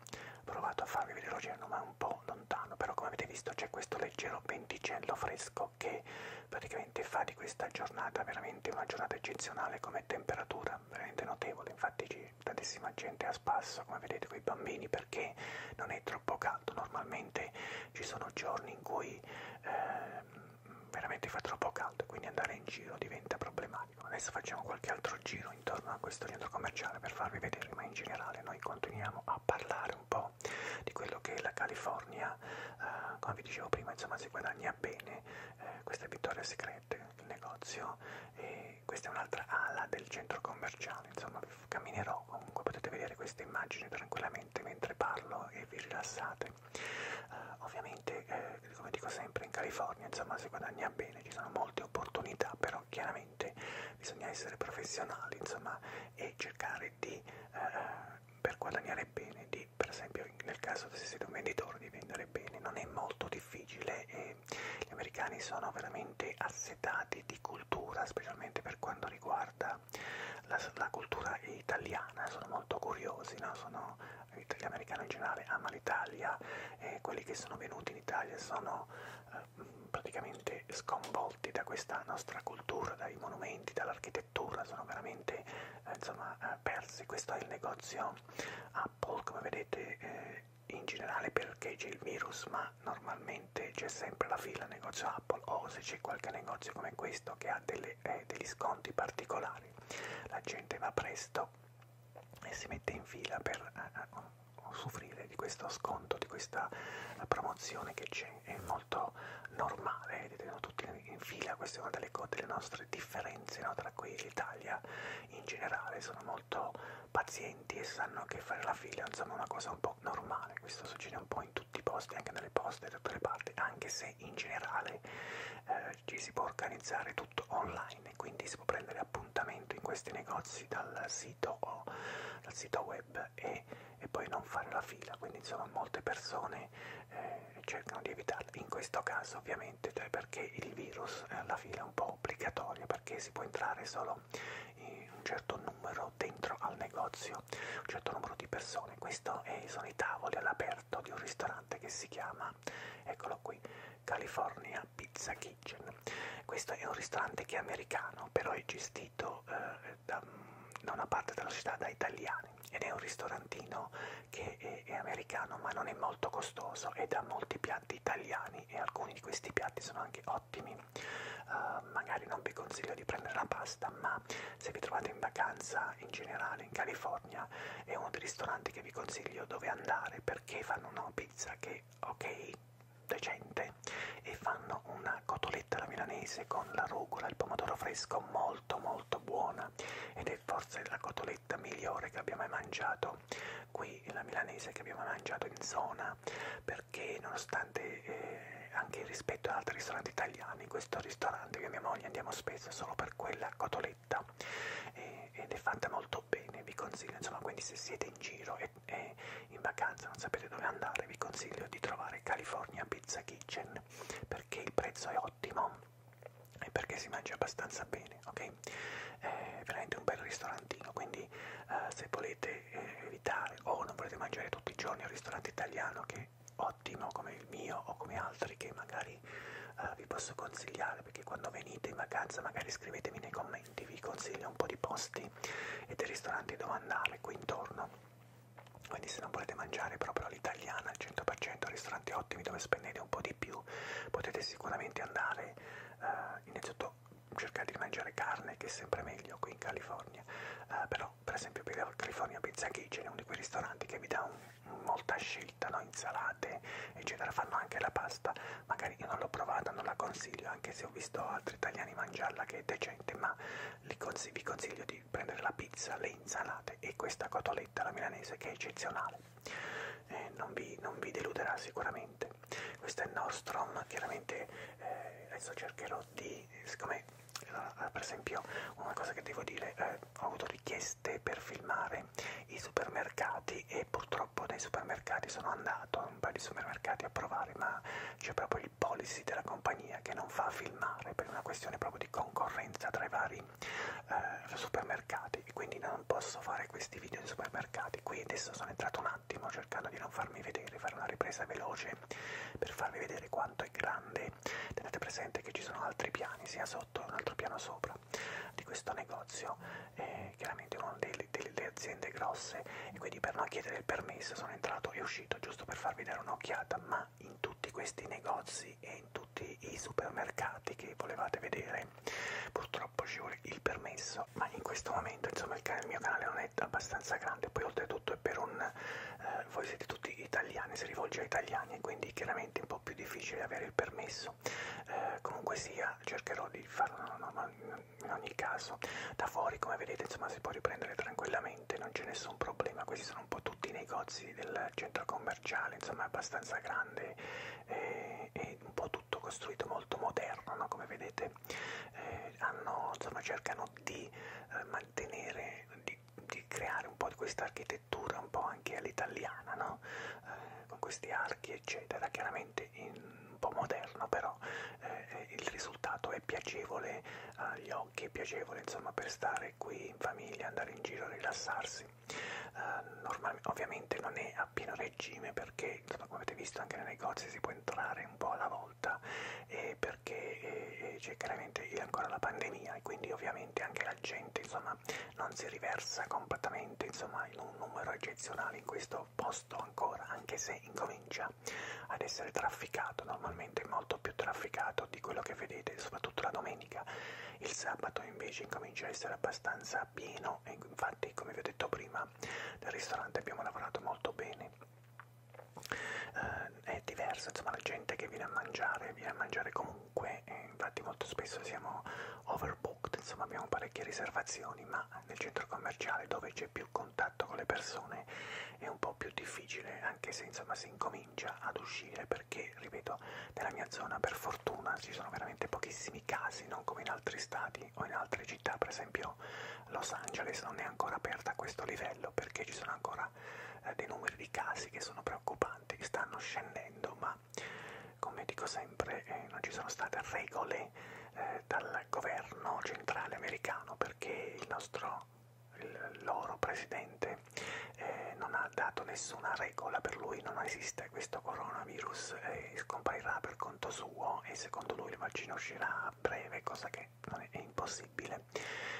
provato a farvi vedere l'oceano, ma un po' lontano, però come avete visto c'è questo leggero venticello fresco che praticamente fa di questa giornata veramente una giornata eccezionale come temperatura, veramente notevole. Infatti c'è tantissima gente a spasso, come vedete, con i bambini, perché non è troppo caldo. Normalmente ci sono giorni in cui eh, veramente fa troppo caldo, quindi andare in giro diventa problematico. Adesso facciamo qualche altro giro intorno a questo centro commerciale per farvi vedere, ma in generale noi continuiamo a parlare un po' di quello che è la California. Eh, come vi dicevo prima, insomma, si guadagna bene. Eh, questa è Victoria Secret, il negozio, e questa è un'altra ala del centro commerciale. Insomma, camminerò, comunque potete vedere queste immagini tranquillamente mentre parlo e vi rilassate. Eh, ovviamente, eh, come dico sempre, in California, insomma, si guadagna bene, ci sono molte opportunità, però chiaramente bisogna essere professionali, insomma, e cercare di eh, per guadagnare bene, di, per esempio nel caso se siete un venditore, di vendere bene non è molto difficile, e gli americani sono veramente assetati di cultura, specialmente per quanto riguarda la, la cultura italiana, sono molto curiosi, no? Sono, l'americano in generale ama l'Italia, e quelli che sono venuti in Italia sono eh, praticamente sconvolti da questa nostra cultura, dai monumenti, dall'architettura, sono veramente eh, insomma eh, persi. Questo è il negozio Apple, come vedete, eh, in generale perché c'è il virus, ma normalmente c'è sempre la fila al negozio Apple, o se c'è qualche negozio come questo che ha delle, eh, degli sconti particolari, la gente va presto e si mette in fila per eh, usufruire di questo sconto, di questa promozione che c'è. È molto normale, vedete, sono tutti in fila. Questa è una delle, delle nostre differenze, no, tra qui e l'Italia in generale, sono molto pazienti e sanno che fare la fila, insomma, è una cosa un po' normale. Questo succede un po' in tutti i posti, anche nelle poste, da tutte le parti, anche se in generale eh, ci si può organizzare tutto online, e quindi si può prendere appuntamento in questi negozi dal sito o dal sito web e, e poi non fare la fila, quindi insomma molte persone eh, cercano di evitarla. In questo caso ovviamente, cioè, perché il virus, eh, la fila è un po' obbligatoria, perché si può entrare solo in un certo numero dentro al negozio, un certo numero di persone. Questo è, sono i tavoli all'aperto di un ristorante che si chiama, eccolo qui, California Pizza Kitchen. Questo è un ristorante che è americano, però è gestito eh, da, da una parte della città da italiani, ed è un ristorantino che è, è americano, ma non è molto costoso, ed ha molti piatti italiani, e alcuni di questi piatti sono anche ottimi. Uh, magari non vi consiglio di prendere la pasta, ma se vi trovate in vacanza in generale in California è uno dei ristoranti che vi consiglio dove andare, perché fanno una pizza che, ok, decente, e fanno una cotoletta alla milanese con la rucola e il pomodoro fresco molto molto buona, ed è forse la cotoletta migliore che abbiamo mai mangiato qui, la milanese che abbiamo mangiato in zona, perché nonostante eh, anche rispetto ad altri ristoranti italiani, questo ristorante, io e mia moglie andiamo spesso solo per quella cotoletta, eh, ed è fatta molto bene, vi consiglio, insomma. Quindi se siete in giro e, e in vacanza non sapete dove andare, vi consiglio di trovare California Pizza Kitchen, perché il prezzo è ottimo e perché si mangia abbastanza bene, ok? È veramente un bel ristorantino, quindi eh, se volete eh, evitare o non volete mangiare tutti i giorni al ristorante italiano, che ottimo come il mio o come altri che magari uh, vi posso consigliare, perché quando venite in vacanza magari scrivetemi nei commenti, vi consiglio un po' di posti e dei ristoranti dove andare qui intorno. Quindi se non volete mangiare proprio all'italiana al cento per cento, ristoranti ottimi dove spendete un po' di più, potete sicuramente andare, eh, innanzitutto cercare di mangiare carne, che è sempre meglio qui in California, eh, però per esempio per California Pizza Kitchen è uno di quei ristoranti che vi dà un, molta scelta, no? Insalate eccetera, fanno anche la pasta, magari io non l'ho provata, non la consiglio, anche se ho visto altri italiani mangiarla che è decente, ma li consiglio, vi consiglio di prendere la pizza, le insalate e questa cotoletta alla milanese che è eccezionale, eh, non, vi, non vi deluderà sicuramente. Questo è Nordstrom, chiaramente eh, adesso cercherò di, siccome per esempio una cosa che devo dire, eh, ho avuto richieste per filmare i supermercati e purtroppo nei supermercati sono andato a un paio di supermercati a provare, ma c'è proprio il policy della compagnia che non fa filmare per una questione proprio di concorrenza tra i vari eh, supermercati, e quindi non posso fare questi video di supermercati. Qui adesso sono entrato un attimo cercando di non farmi vedere, fare una ripresa veloce per farvi vedere quanto è grande. Tenete presente che ci sono altri piani, sia sotto che un altro piano sopra di questo negozio, eh, chiaramente una delle, delle aziende grosse, e quindi per non chiedere il permesso sono entrato e uscito giusto per farvi dare un'occhiata. Ma in tutti questi negozi e in tutti i supermercati che volevate vedere purtroppo ci vuole il permesso, ma in questo momento insomma il, can- il mio canale non è abbastanza grande, poi oltretutto è per un eh, voi siete tutti italiani, si rivolge a italiani e quindi chiaramente è un po' più difficile avere il permesso, eh, comunque sia cercherò di farlo in ogni caso. Da fuori come vedete insomma si può riprendere tranquillamente, non c'è nessun problema. Questi sono un po' tutti i negozi del centro commerciale, insomma è abbastanza grande e, e un po' tutto costruito molto moderno, no? Come vedete eh, hanno, insomma cercano di eh, mantenere, di, di creare un po' di questa architettura un po' anche all'italiana, no? Eh, con questi archi eccetera, chiaramente in un po' moderno, però eh, il risultato è piacevole agli occhi, è piacevole insomma per stare qui in famiglia, andare in giro, rilassarsi. Uh, normalmente ovviamente non è a pieno regime perché insomma, come avete visto anche nei negozi si può entrare un po' alla volta, eh, perché eh, c'è chiaramente ancora la pandemia e quindi ovviamente anche la gente insomma non si riversa completamente insomma in un numero eccezionale in questo posto ancora, anche se incomincia ad essere trafficato, normalmente molto più trafficato di quello che vedete, soprattutto la domenica. Il sabato invece incomincia a essere abbastanza pieno e infatti come vi ho detto prima nel ristorante abbiamo lavorato molto bene. Uh, è diverso insomma la gente che viene a mangiare, viene a mangiare comunque, eh, infatti molto spesso siamo overbooked, insomma abbiamo parecchie riservazioni, ma nel centro commerciale dove c'è più contatto con le persone è un po' più difficile, anche se insomma si incomincia ad uscire perché ripeto nella mia zona per fortuna ci sono veramente pochissimi casi, non come in altri stati o in altre città, per esempio Los Angeles non è ancora aperta a questo livello perché ci sono ancora eh, dei numeri di casi che sono preoccupanti, che stanno scendendo, ma come dico sempre eh, non ci sono state regole eh, dal governo centrale americano perché il nostro il loro presidente eh, non ha dato nessuna regola, per lui non esiste questo coronavirus, eh, scomparirà per conto suo e secondo lui il vaccino uscirà a breve, cosa che non è, è impossibile,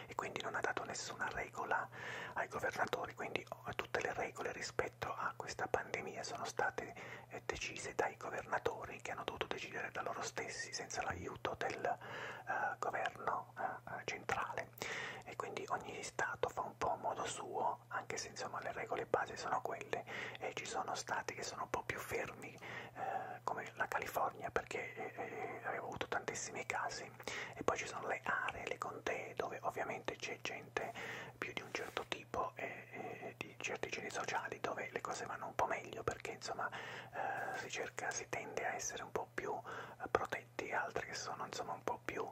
e quindi non ha dato nessuna regola ai governatori, quindi tutte le regole rispetto a questa pandemia sono state eh, decise dai governatori che hanno dovuto decidere da loro stessi senza l'aiuto del eh, governo eh, centrale, e quindi ogni stato fa un po' a modo suo, anche se insomma le regole base sono quelle, e ci sono stati che sono un po' più fermi eh, come la California perché eh, avevo avuto tantissimi casi, e poi ci sono le aree, le contee dove ovviamente c'è gente più di un certo tipo e, e di certi geni sociali dove le cose vanno un po' meglio perché insomma eh, si cerca, si tende a essere un po' più eh, protetti, altri che sono insomma un po' più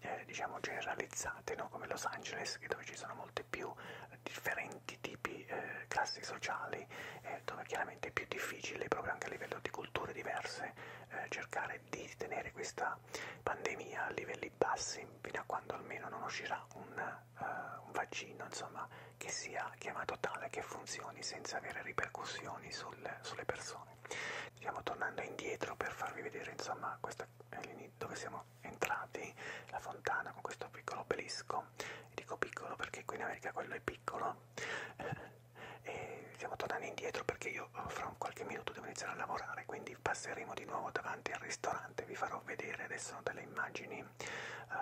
eh, diciamo generalizzate, no? Come Los Angeles dove ci sono molti più differenti tipi, eh, classi sociali, eh, dove chiaramente è più difficile proprio anche a livello di culture diverse eh, cercare di tenere questa pandemia a livelli bassi fino a quando almeno non uscirà un, uh, un vaccino insomma che sia chiamato tale che funzioni senza avere ripercussioni sul, sulle persone. stiamo tornando indietro per farvi vedere, insomma, questa è l'inizio dove siamo entrati, la fontana con questo piccolo obelisco, e dico piccolo perché qui in America quello è piccolo, e stiamo tornando indietro perché io fra un qualche minuto devo iniziare a lavorare, quindi passeremo di nuovo davanti al ristorante, vi farò vedere adesso delle immagini, uh,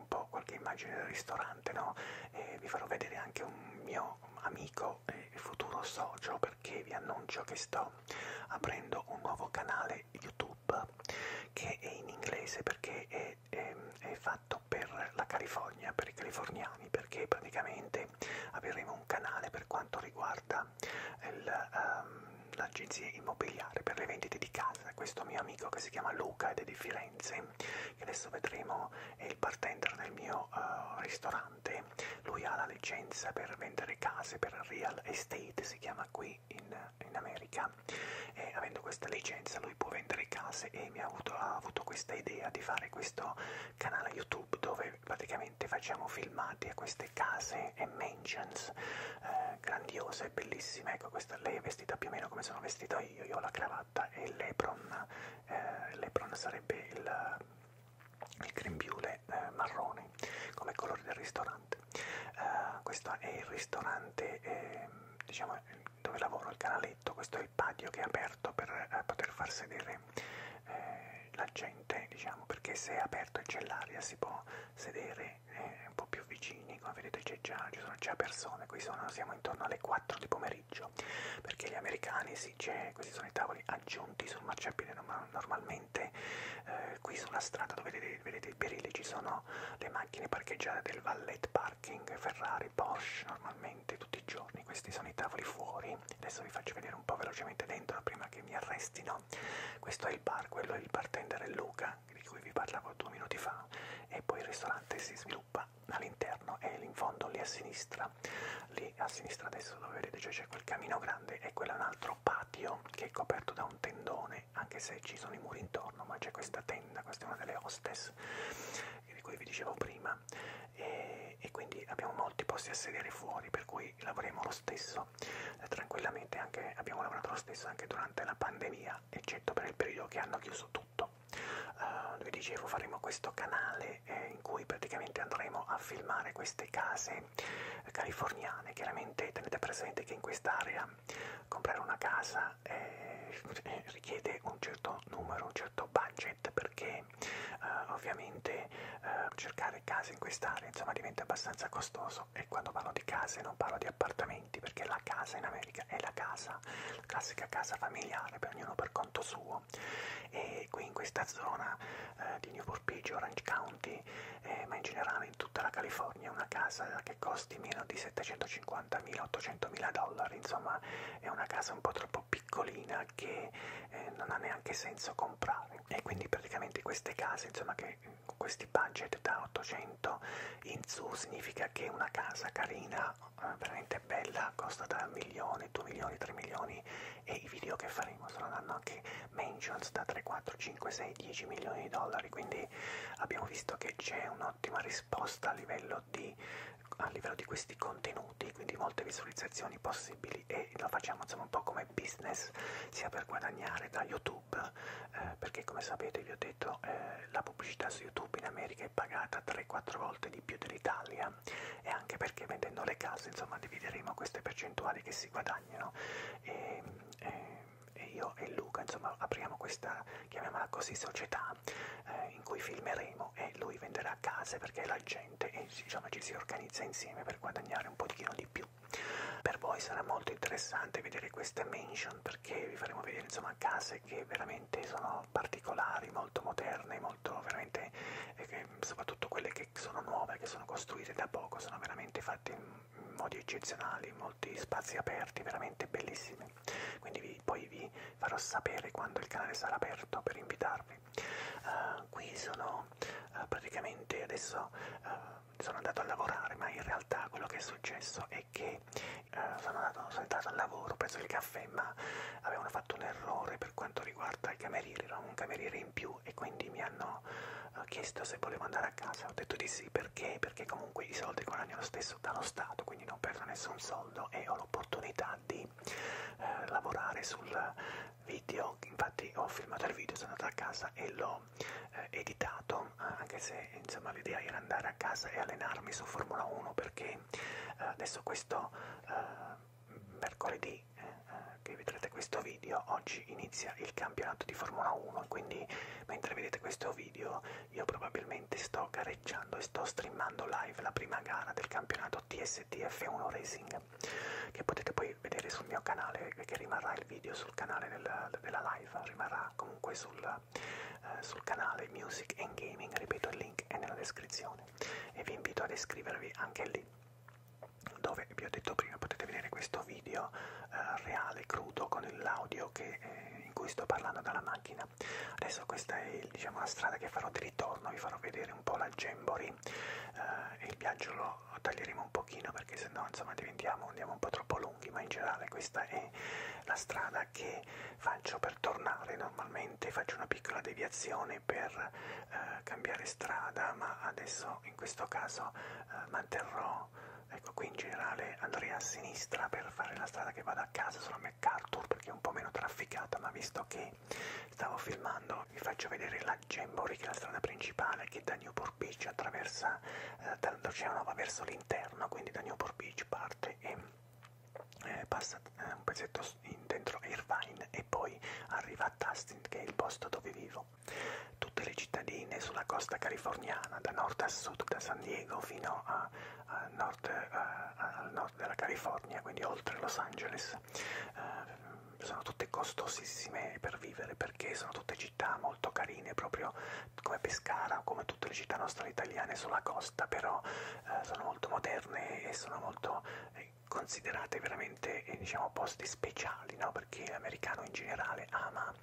un po' qualche immagine del ristorante, no? E vi farò vedere anche un mio amico e futuro socio, perché vi annuncio che sto aprendo un nuovo canale YouTube che è in inglese perché è, è, è fatto per la California, per i californiani, perché praticamente avremo un canale per quanto riguarda il, um, l'agenzia immobiliare per le vendite di casa. Questo mio amico che si chiama Luca ed è di Firenze, che adesso vedremo, è il bartender del mio uh, ristorante. Lui ha la licenza per vendere case, per real estate si chiama qui in, in America, e avendo questa licenza lui può vendere case, e mi ha avuto, ha avuto questa idea di fare questo canale YouTube dove praticamente facciamo filmati a queste case e mansions eh, grandiose, bellissime. Ecco, questa lei è vestita più o meno come sono vestito io, io ho la cravatta e il lepron, eh, lepron sarebbe il, il grembiule eh, marrone come colore del ristorante. Uh, questo è il ristorante eh, diciamo dove lavoro, il Canaletto. Questo è il patio che è aperto per eh, poter far sedere eh, la gente, diciamo, perché se è aperto e c'è l'aria si può sedere eh, un po' più vicini. Come vedete c'è già, ci sono già persone, qui sono, siamo intorno alle quattro di pomeriggio, perché gli americani, sì, c'è, questi sono i tavoli aggiunti sul marciapiede, ma normalmente eh, qui sulla strada dove vedete, vedete il Berile ci sono le macchine parcheggiate del valet parking, Ferrari, Porsche, normalmente tutti i giorni. Questi sono i tavoli fuori, adesso vi faccio vedere un po' velocemente dentro prima che mi arrestino. Questo è il bar, quello è il bartender Luca, di cui vi parlavo due minuti fa, e poi il ristorante si sviluppa all'interno, e in fondo lì a sinistra, lì a sinistra adesso dove vedete c'è, cioè quel camino grande, e quello è un altro patio che è coperto da un tendone, anche se ci sono i muri intorno, ma c'è questa tenda, questa è una delle hostess di cui vi dicevo prima, e, e quindi abbiamo molti posti a sedere fuori, per cui lavoriamo lo stesso eh, tranquillamente, anche, abbiamo lavorato lo stesso anche durante la pandemia, eccetto per il periodo che hanno chiuso tutto. Uh, vi dicevo, faremo questo canale eh, in cui praticamente andremo a filmare queste case eh, californiane. Chiaramente tenete presente che in quest'area comprare una casa eh, richiede un certo numero, un certo budget, perché eh, ovviamente eh, cercare case in quest'area, insomma, diventa abbastanza costoso. E quando parlo di case non parlo di appartamenti, perché la casa in America è la casa, la classica casa familiare, per ognuno per conto suo, e qui in questa zona eh, di Newport Beach, Orange County, eh, ma in generale in tutta la California, una casa che costi meno di settecentocinquantamila ottocentomila dollari, insomma è una casa un po' troppo piccolina che eh, non ha neanche senso comprare, e quindi praticamente queste case, insomma, che con questi budget da ottocento in su, significa che una casa carina, eh, veramente bella, costa da un milione, due milioni, tre milioni, e i video che faremo saranno anche mansions da tre, quattro, cinque, sei, dieci milioni di dollari, quindi abbiamo visto che c'è un'ottima risposta a livello di a livello di questi contenuti, quindi molte visualizzazioni possibili, e lo facciamo, insomma, un po' come business, sia per guadagnare da YouTube, eh, perché come sapete, vi ho detto, eh, la pubblicità su YouTube in America è pagata tre quattro volte di più dell'Italia, e anche perché vendendo le case, insomma, divideremo queste percentuali che si guadagnano, e, e io e Luca, insomma, apriamo questa, chiamiamola così, società eh, in cui filmeremo, e lui venderà case perché la gente, e, diciamo, ci si organizza insieme per guadagnare un pochino di più. Per voi sarà molto interessante vedere queste mansion, perché vi faremo vedere, insomma, case che veramente sono particolari, molto moderne, molto veramente, eh, che, soprattutto quelle che sono nuove, che sono costruite da poco, sono veramente fatte in modi eccezionali, molti spazi aperti, veramente bellissimi. Quindi vi, poi vi farò sapere quando il canale sarà aperto per invitarvi. Uh, qui sono uh, praticamente adesso uh, sono andato a lavorare, ma in realtà quello che è successo è che uh, sono, andato, sono entrato al lavoro, ho preso il caffè, ma avevano fatto un errore per quanto riguarda i camerieri, erano un cameriere in più, e quindi mi hanno chiesto se volevo andare a casa, ho detto di sì, perché? Perché comunque i soldi guadagno lo stesso dallo Stato, quindi non perdo nessun soldo e ho l'opportunità di eh, lavorare sul video. Infatti ho filmato il video, sono andato a casa e l'ho eh, editato, anche se insomma l'idea era andare a casa e allenarmi su Formula uno, perché eh, adesso questo eh, mercoledì che vedrete questo video, oggi inizia il campionato di Formula uno, quindi mentre vedete questo video io probabilmente sto gareggiando e sto streamando live la prima gara del campionato T S T F uno Racing, che potete poi vedere sul mio canale, che rimarrà il video sul canale del, della live, rimarrà comunque sul, eh, sul canale Music and Gaming, ripeto il link è nella descrizione e vi invito ad iscrivervi anche lì, dove vi ho detto prima potete vedere questo video eh, reale, crudo, con l'audio che, eh, in cui sto parlando dalla macchina. Adesso questa è, diciamo, la strada che farò di ritorno, vi farò vedere un po' la Jamboree eh, e il viaggio lo taglieremo un pochino perché sennò insomma diventiamo, andiamo un po' troppo lunghi, ma in generale questa è la strada che faccio per tornare. Normalmente faccio una piccola deviazione per eh, cambiare strada, ma adesso in questo caso eh, manterrò. Ecco, qui in generale andrei a sinistra per fare la strada che vado a casa, sulla MacArthur, perché è un po' meno trafficata, ma visto che stavo filmando vi faccio vedere la Jamboree, che è la strada principale che da Newport Beach attraversa eh, dall'Oceano, va verso l'interno, quindi da Newport Beach parte e eh, passa eh, un pezzetto in, dentro Irvine e poi arriva a Tustin, che è il posto dove vivo. Tutte le cittadine sulla costa californiana, da nord a sud, da San Diego fino a al nord, uh, al nord della California, quindi oltre Los Angeles, uh, sono tutte costosissime per vivere perché sono tutte città molto carine, proprio come Pescara, come tutte le città nostre italiane sulla costa, però uh, sono molto moderne e sono molto eh, considerate veramente eh, diciamo posti speciali, no? Perché l'americano in generale ama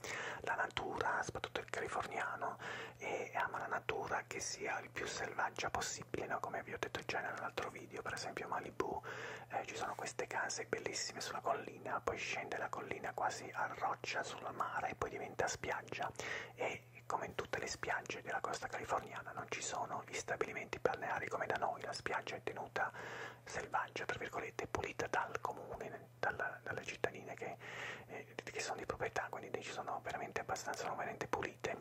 la natura, soprattutto il californiano, e ama la natura che sia il più selvaggia possibile, no? Come vi ho detto già nell'altro video, per esempio a Malibu eh, ci sono queste case bellissime sulla collina, poi scende la collina quasi a roccia sul mare e poi diventa spiaggia, e come in tutte le spiagge della costa californiana non ci sono gli stabilimenti balneari come da noi, la spiaggia è tenuta selvaggia, tra virgolette, pulita dal comune, dal, dalle cittadine che, eh, che sono di proprietà, quindi ci sono veramente abbastanza, sono veramente pulite,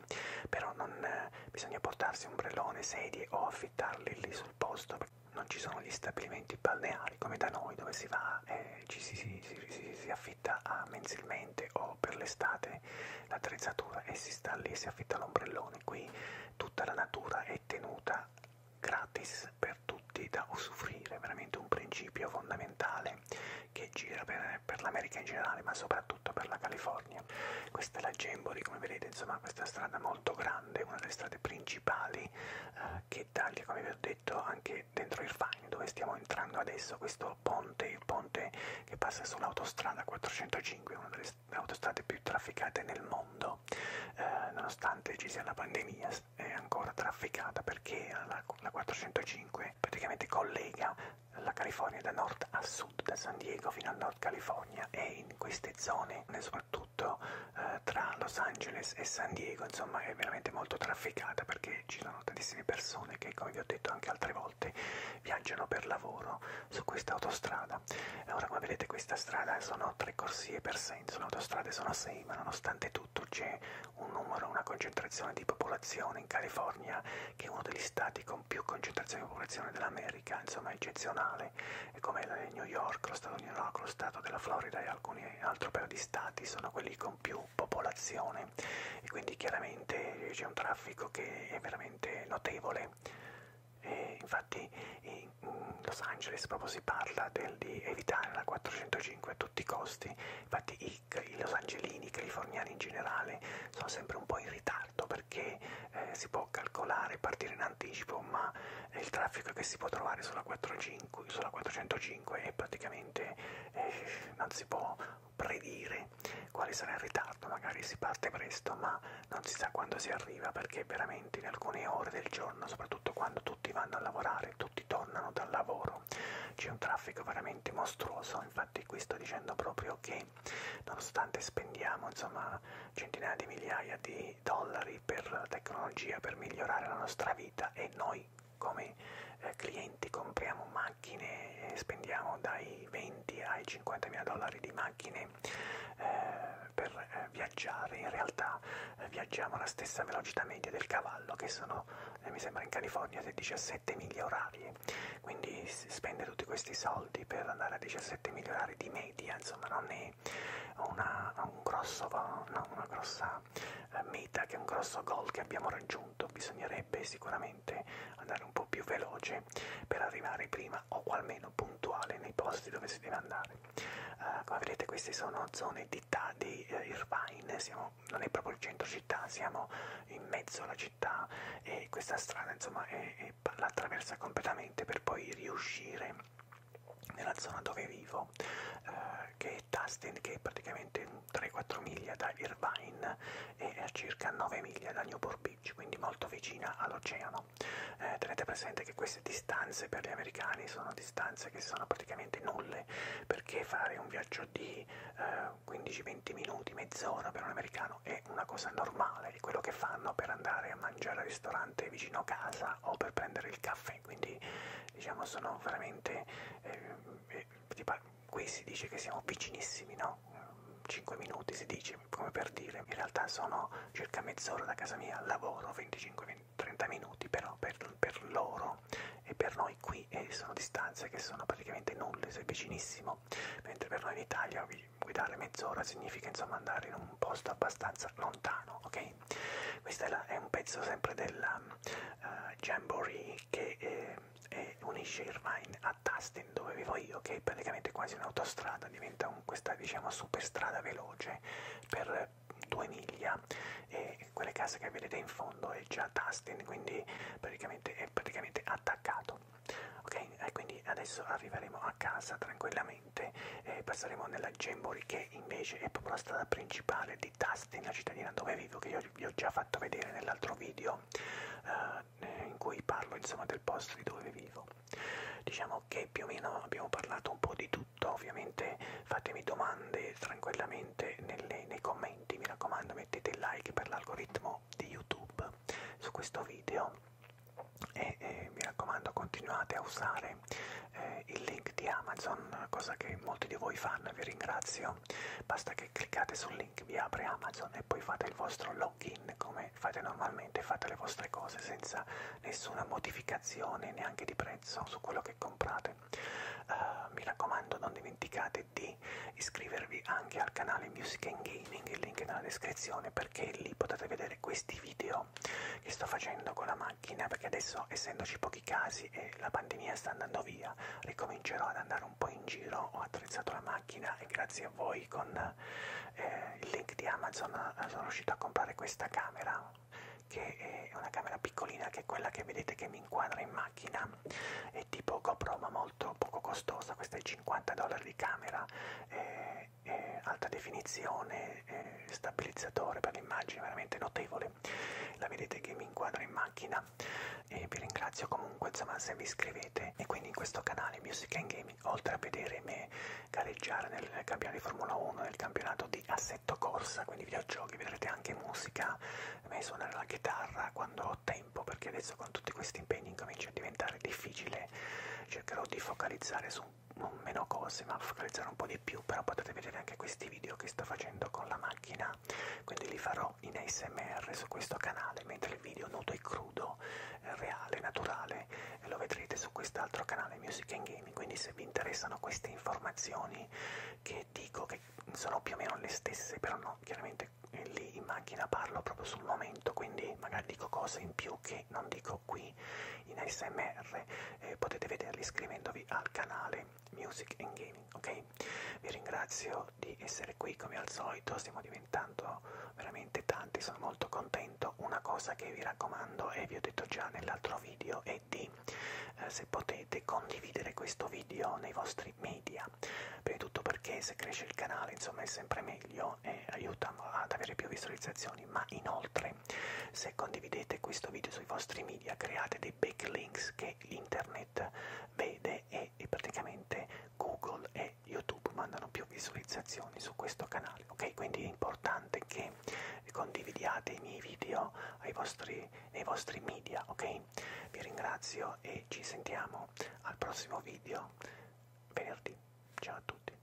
però non, eh, bisogna portarsi ombrellone, sedie o affittarli lì sul posto, perché non ci sono gli stabilimenti balneari come da noi dove si va, eh, ci si, si, si, si, si affitta a mensilmente o per l'estate l'attrezzatura e si sta lì e si affitta l'ombrellone. Qui tutta la natura è tenuta gratis per tutti da usufruire, veramente un principio fondamentale che gira per, per l'America in generale, ma soprattutto per la California. Questa è la Jamboree, come vedete, insomma questa strada molto grande, una delle strade principali eh, che taglia, come vi ho detto, anche dentro Irvine, dove stiamo entrando adesso, questo ponte, il ponte che passa sull'autostrada quattrocentocinque, una delle autostrade più trafficate nel mondo, eh, nonostante ci sia la pandemia, è ancora trafficata perché la, la quattrocentocinque praticamente collega la California da nord a sud, da San Diego fino al nord California, e in queste zone, soprattutto eh, tra Los Angeles e San Diego, insomma è veramente molto trafficata perché ci sono tantissime persone che, come vi ho detto anche altre volte, viaggiano per lavoro su questa autostrada. Ora, come vedete, questa strada sono tre corsie per senso, le autostrade sono sei, ma nonostante tutto c'è un numero, una concentrazione di popolazione in California, che è uno degli stati con più concentrazione di popolazione dell'America, insomma è eccezionale. E come New York, lo stato di New York, lo stato della Florida e alcuni altri paio di stati sono quelli con più popolazione, e quindi chiaramente c'è un traffico che è veramente notevole. E infatti in Los Angeles proprio si parla del, di evitare la quattrocentocinque a tutti i costi, infatti i, i losangelini, i californiani in generale, sono sempre un po' in ritardo perché eh, si può calcolare, partire in anticipo, ma il traffico che si può trovare sulla, quattro, cinque, sulla quattrocentocinque è praticamente eh, non si può predire quale sarà il ritardo, magari si parte presto ma non si sa quando si arriva, perché veramente in alcune ore del giorno, soprattutto quando tutti vanno a lavorare, tutti tornano dal lavoro, c'è un traffico veramente mostruoso. Infatti qui sto dicendo proprio che nonostante spendiamo insomma centinaia di migliaia di dollari per la tecnologia, per migliorare la nostra vita, e noi come eh, clienti compriamo macchine, eh, spendiamo dai venti ai cinquantamila dollari di macchine eh, per eh, viaggiare, in realtà eh, viaggiamo alla stessa velocità media del cavallo, che sono, eh, mi sembra in California, diciassette miglia orarie, quindi si spende tutti questi soldi per andare a diciassette miglia orarie di media, insomma non è una, un grosso, no, una grossa eh, meta, che è un grosso goal che abbiamo raggiunto. Bisognerebbe sicuramente andare un po' più veloce per arrivare prima o almeno puntuale nei posti dove si deve andare. Uh, come vedete queste sono zone di, di uh, Irvine, siamo, non è proprio il centro città, siamo in mezzo alla città e questa strada insomma è, è, la attraversa completamente per poi riuscire nella zona dove vivo, eh, che è Tustin, che è praticamente tre quattro miglia da Irvine e a circa nove miglia da Newport Beach, quindi molto vicina all'oceano. Eh, tenete presente che queste distanze per gli americani sono distanze che sono praticamente nulle, perché fare un viaggio di eh, quindici venti minuti, mezz'ora per un americano è una cosa normale, è quello che fanno per andare a mangiare al ristorante vicino casa o per prendere il caffè, quindi diciamo sono veramente... Eh, qui si dice che siamo vicinissimi, no? cinque minuti si dice, come per dire, in realtà sono circa mezz'ora da casa mia al lavoro, venticinque trenta minuti, però per, per loro e per noi qui eh, sono distanze che sono praticamente nulle, sei vicinissimo, mentre per noi in Italia guidare mezz'ora significa insomma andare in un posto abbastanza lontano, ok? Questo è, la, è un pezzo sempre della uh, Jamboree che... Eh, e unisce Irvine a Tustin, dove vivo io, che è praticamente quasi un'autostrada, diventa un, questa diciamo superstrada veloce per due miglia, e quelle case che vedete in fondo è già Tustin, quindi praticamente è praticamente attaccato. Ok, e quindi adesso arriveremo a casa tranquillamente e passeremo nella Jamboree, che invece è proprio la strada principale di Tustin, la cittadina dove vivo, che io vi ho già fatto vedere nell'altro video eh, in cui parlo insomma del posto di dove vivo. Diciamo che più o meno abbiamo parlato un po' di tutto, ovviamente fatemi domande tranquillamente nelle, nei commenti, mi raccomando mettete il like per l'algoritmo di YouTube su questo video. E eh, mi raccomando continuate a usare eh, il link di Amazon, cosa che molti di voi fanno e vi ringrazio, basta che cliccate sul link, vi apre Amazon e poi fate il vostro login come fate normalmente, fate le vostre cose senza nessuna modificazione neanche di prezzo su quello che comprate. Uh, mi raccomando non dimenticate di iscrivervi anche al canale Music and Gaming, il link è nella descrizione, perché lì potete vedere questi video che sto facendo con la macchina, perché adesso essendoci pochi casi e la pandemia sta andando via, ricomincerò ad andare un po' in giro, ho attrezzato la macchina e grazie a voi con eh, il link di Amazon sono riuscito a comprare questa camera, che è una camera piccolina, che è quella che vedete che mi inquadra in macchina, è tipo GoPro ma molto poco costosa, questa è cinquanta dollari di camera, eh, eh, alta definizione, eh, stabilizzatore per l'immagine, veramente notevole, la vedete che mi inquadra in macchina, e vi ringrazio comunque insomma se vi iscrivete. E quindi in questo canale Music and Gaming, oltre a vedere me gareggiare nel campionato di Formula uno, nel campionato di Assetto Corsa, quindi videogiochi, vedrete anche musica, me suonare la chitarra quando ho tempo, perché adesso con tutti questi impegni incomincia a diventare difficile, cercherò di focalizzare su non meno cose ma focalizzare un po' di più, però potete vedere anche questi video che sto facendo con la macchina, quindi li farò in A S M R su questo canale, mentre il video nudo e crudo, reale, naturale, lo vedrete su quest'altro canale Music and Gaming. Quindi se vi interessano queste informazioni, che dico che sono più o meno le stesse, però no, chiaramente lì in macchina parlo proprio sul momento, quindi magari dico cose in più che non dico qui in A S M R, eh, potete vederli iscrivendovi al canale Music and Gaming, ok? Vi ringrazio di essere qui come al solito, stiamo diventando veramente tanti, sono molto contento. Una cosa che vi raccomando, e vi ho detto già nell'altro video, è di se potete condividere questo video nei vostri media, prima di tutto perché se cresce il canale insomma è sempre meglio e aiuta ad avere più visualizzazioni, ma inoltre se condividete questo video sui vostri media create dei big links che l'internet vede e, e praticamente Google e YouTube mandano più visualizzazioni su questo canale, ok? Quindi è importante che condividiate i miei video ai vostri, nei vostri media, ok? Vi ringrazio e ci sentiamo al prossimo video venerdì. Ciao a tutti.